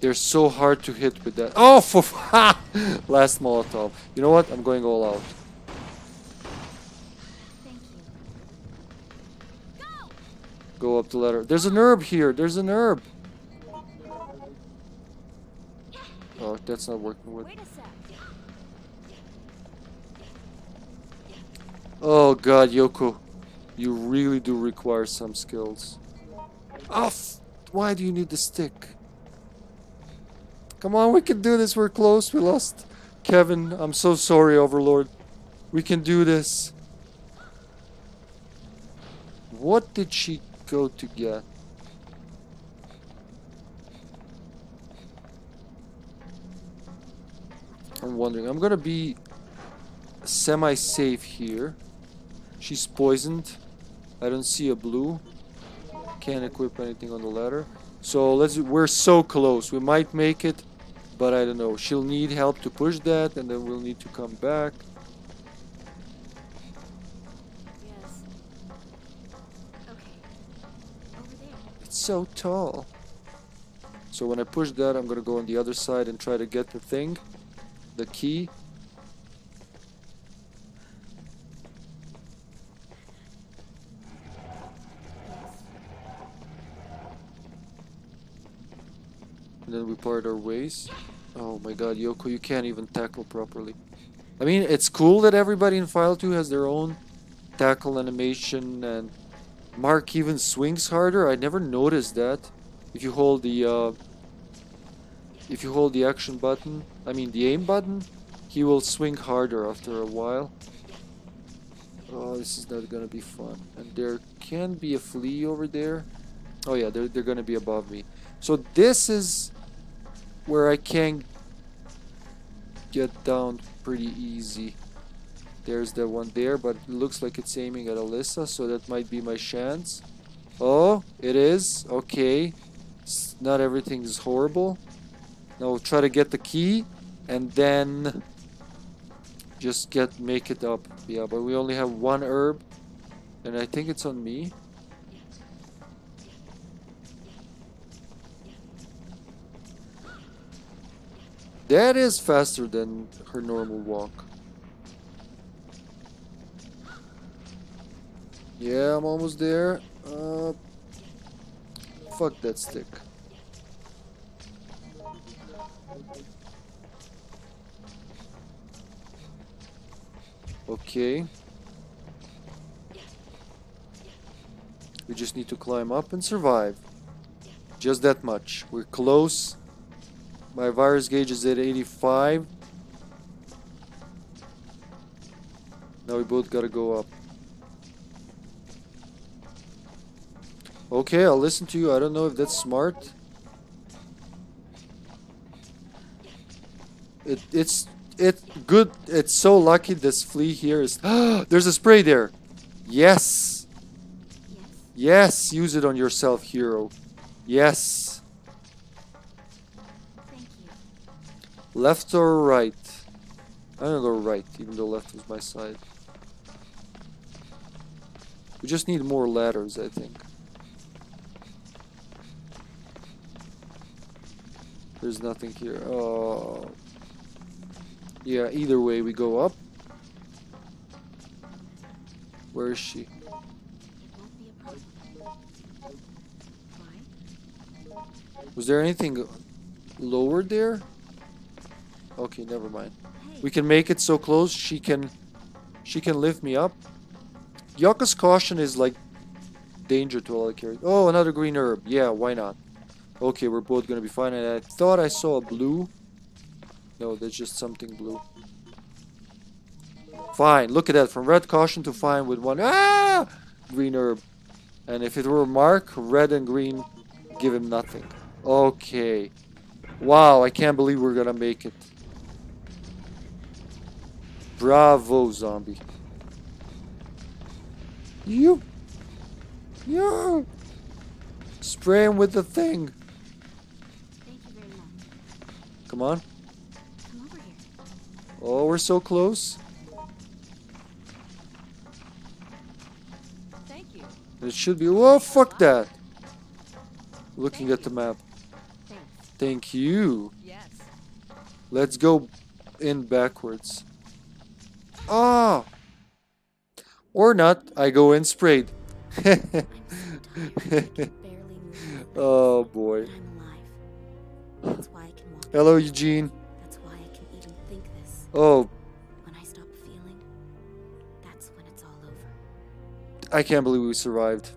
They're so hard to hit with that. Oh, for ha! Last Molotov. You know what? I'm going all out. Go up the ladder. There's an herb here. There's an herb. Oh, that's not working with. Oh God, Yoko, you really do require some skills. Oh, why do you need the stick? Come on, we can do this. We're close. We lost Kevin. I'm so sorry, Overlord. We can do this. What did she? Go to get. I'm wondering. I'm gonna be semi-safe here. She's poisoned. I don't see a blue. Can't equip anything on the ladder. So let's. We're so close. We might make it, but I don't know. She'll need help to push that, and then we'll need to come back. So tall. So when I push that, I'm gonna go on the other side and try to get the thing, the key. And then we part our ways. Oh my God, Yoko, you can't even tackle properly. I mean, it's cool that everybody in File two has their own tackle animation, and Mark even swings harder. I never noticed that. If you hold the uh, if you hold the action button, I mean the aim button, he will swing harder after a while. Oh, this is not gonna be fun. And there can be a flea over there. Oh yeah, they're, they're gonna be above me. So this is where I can get down pretty easy. There's the one there, but it looks like it's aiming at Alyssa, so that might be my chance. Oh, it is. Okay. It's not everything is horrible. Now we'll try to get the key, and then just get make it up. Yeah, but we only have one herb, and I think it's on me. That is faster than her normal walk. Yeah, I'm almost there. Uh, Fuck that stick. Okay. We just need to climb up and survive. Just that much. We're close. My virus gauge is at eighty-five. Now we both gotta go up. Okay, I'll listen to you. I don't know if that's smart. It, it's it good. It's so lucky this flea here is... There's a spray there. Yes. Yes, use it on yourself, hero. Yes. Thank you. Left or right? I don't go right, even though left is my side. We just need more ladders, I think. There's nothing here. Oh. Yeah, either way we go up. Where is she? Was there anything lower there? Okay, never mind. We can make it so close she can she can lift me up. Yoko's caution is like danger to all I carry. Oh, another green herb. Yeah, why not? Okay, we're both gonna be fine. And I thought I saw a blue. No, that's just something blue. Fine, look at that. From red caution to fine with one ah green herb. And if it were Mark, red and green give him nothing. Okay. Wow, I can't believe we're gonna make it. Bravo, zombie. You. Yeah. Spray him with the thing. Thank you very much. Come on. Come over here. Oh, we're so close. Thank you. It should be. Oh, fuck that. Looking Thank at you. the map. Thanks. Thank you. Yes. Let's go in backwards. Ah, oh. Or not, I go in sprayed. Oh boy. Hello, Eugene. That's why I can even think this. Oh. When I stop feeling, that's when it's all over. I can't believe we survived.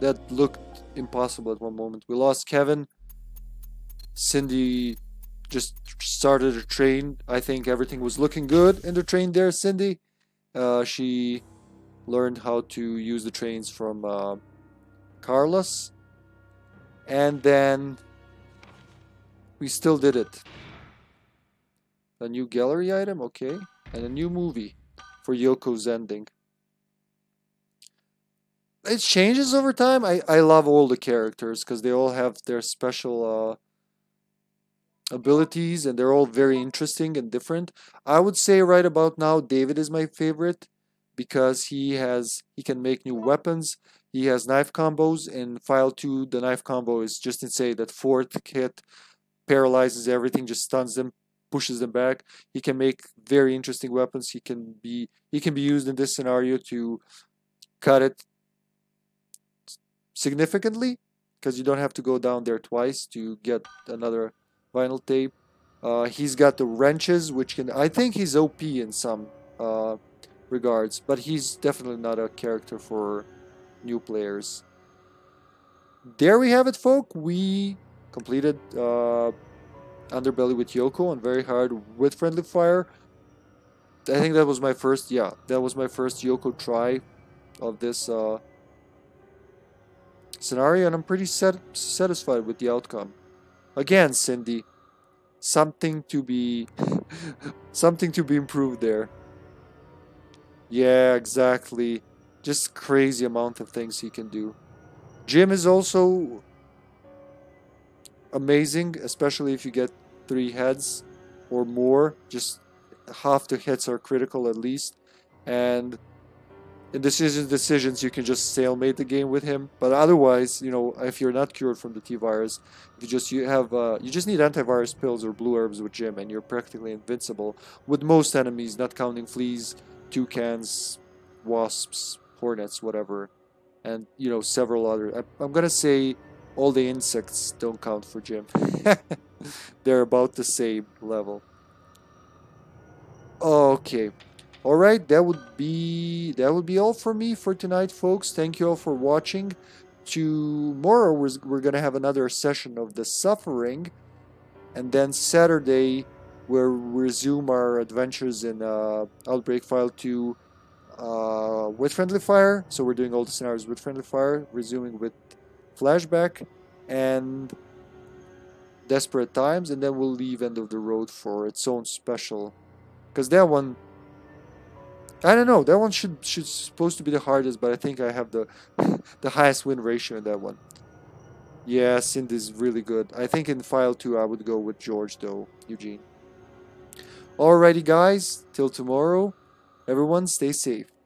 That looked impossible at one moment. We lost Kevin. Cindy just started a train. I think everything was looking good in the train there, Cindy. Uh, she learned how to use the trains from uh, Carlos. And then we still did it. A new gallery item, okay. And a new movie for Yoko's ending. It changes over time. I, I love all the characters because they all have their special... Uh, abilities, and they're all very interesting and different. I would say right about now David is my favorite because he has he can make new weapons. He has knife combos. In File two the knife combo is just insane. That fourth hit paralyzes everything, just stuns them, pushes them back. He can make very interesting weapons. He can be he can be used in this scenario to cut it significantly because you don't have to go down there twice to get another vinyl tape. Uh, he's got the wrenches, which can... I think he's O P in some uh, regards, but he's definitely not a character for new players. There we have it, folk. We completed uh, Underbelly with Yoko on very hard with friendly fire. I think that was my first... Yeah, that was my first Yoko try of this uh, scenario, and I'm pretty sat- satisfied with the outcome. Again, Cindy, something to be, something to be improved there. Yeah, exactly. Just crazy amount of things he can do. Jim is also amazing, especially if you get three heads or more. Just half the hits are critical at least. And in decision decisions, you can just stalemate the game with him. But otherwise, you know, if you're not cured from the T virus, you just you have uh, you just need antivirus pills or blue herbs with Jim, and you're practically invincible with most enemies, not counting fleas, toucans, wasps, hornets, whatever, and you know several other. I, I'm gonna say All the insects don't count for Jim. They're about the same level. Okay. All right, that would be that would be all for me for tonight, folks. Thank you all for watching. Tomorrow we're, we're gonna have another session of the Suffering, and then Saturday we'll resume our adventures in uh, Outbreak File two uh, with Friendly Fire. So we're doing all the scenarios with Friendly Fire, resuming with Flashback and Desperate Times, and then we'll leave End of the Road for its own special, because that one, I don't know. That one should should supposed to be the hardest, but I think I have the the highest win ratio in that one. Yeah, Cindy's really good. I think in File two I would go with George though, Eugene. Alrighty guys, till tomorrow. Everyone stay safe.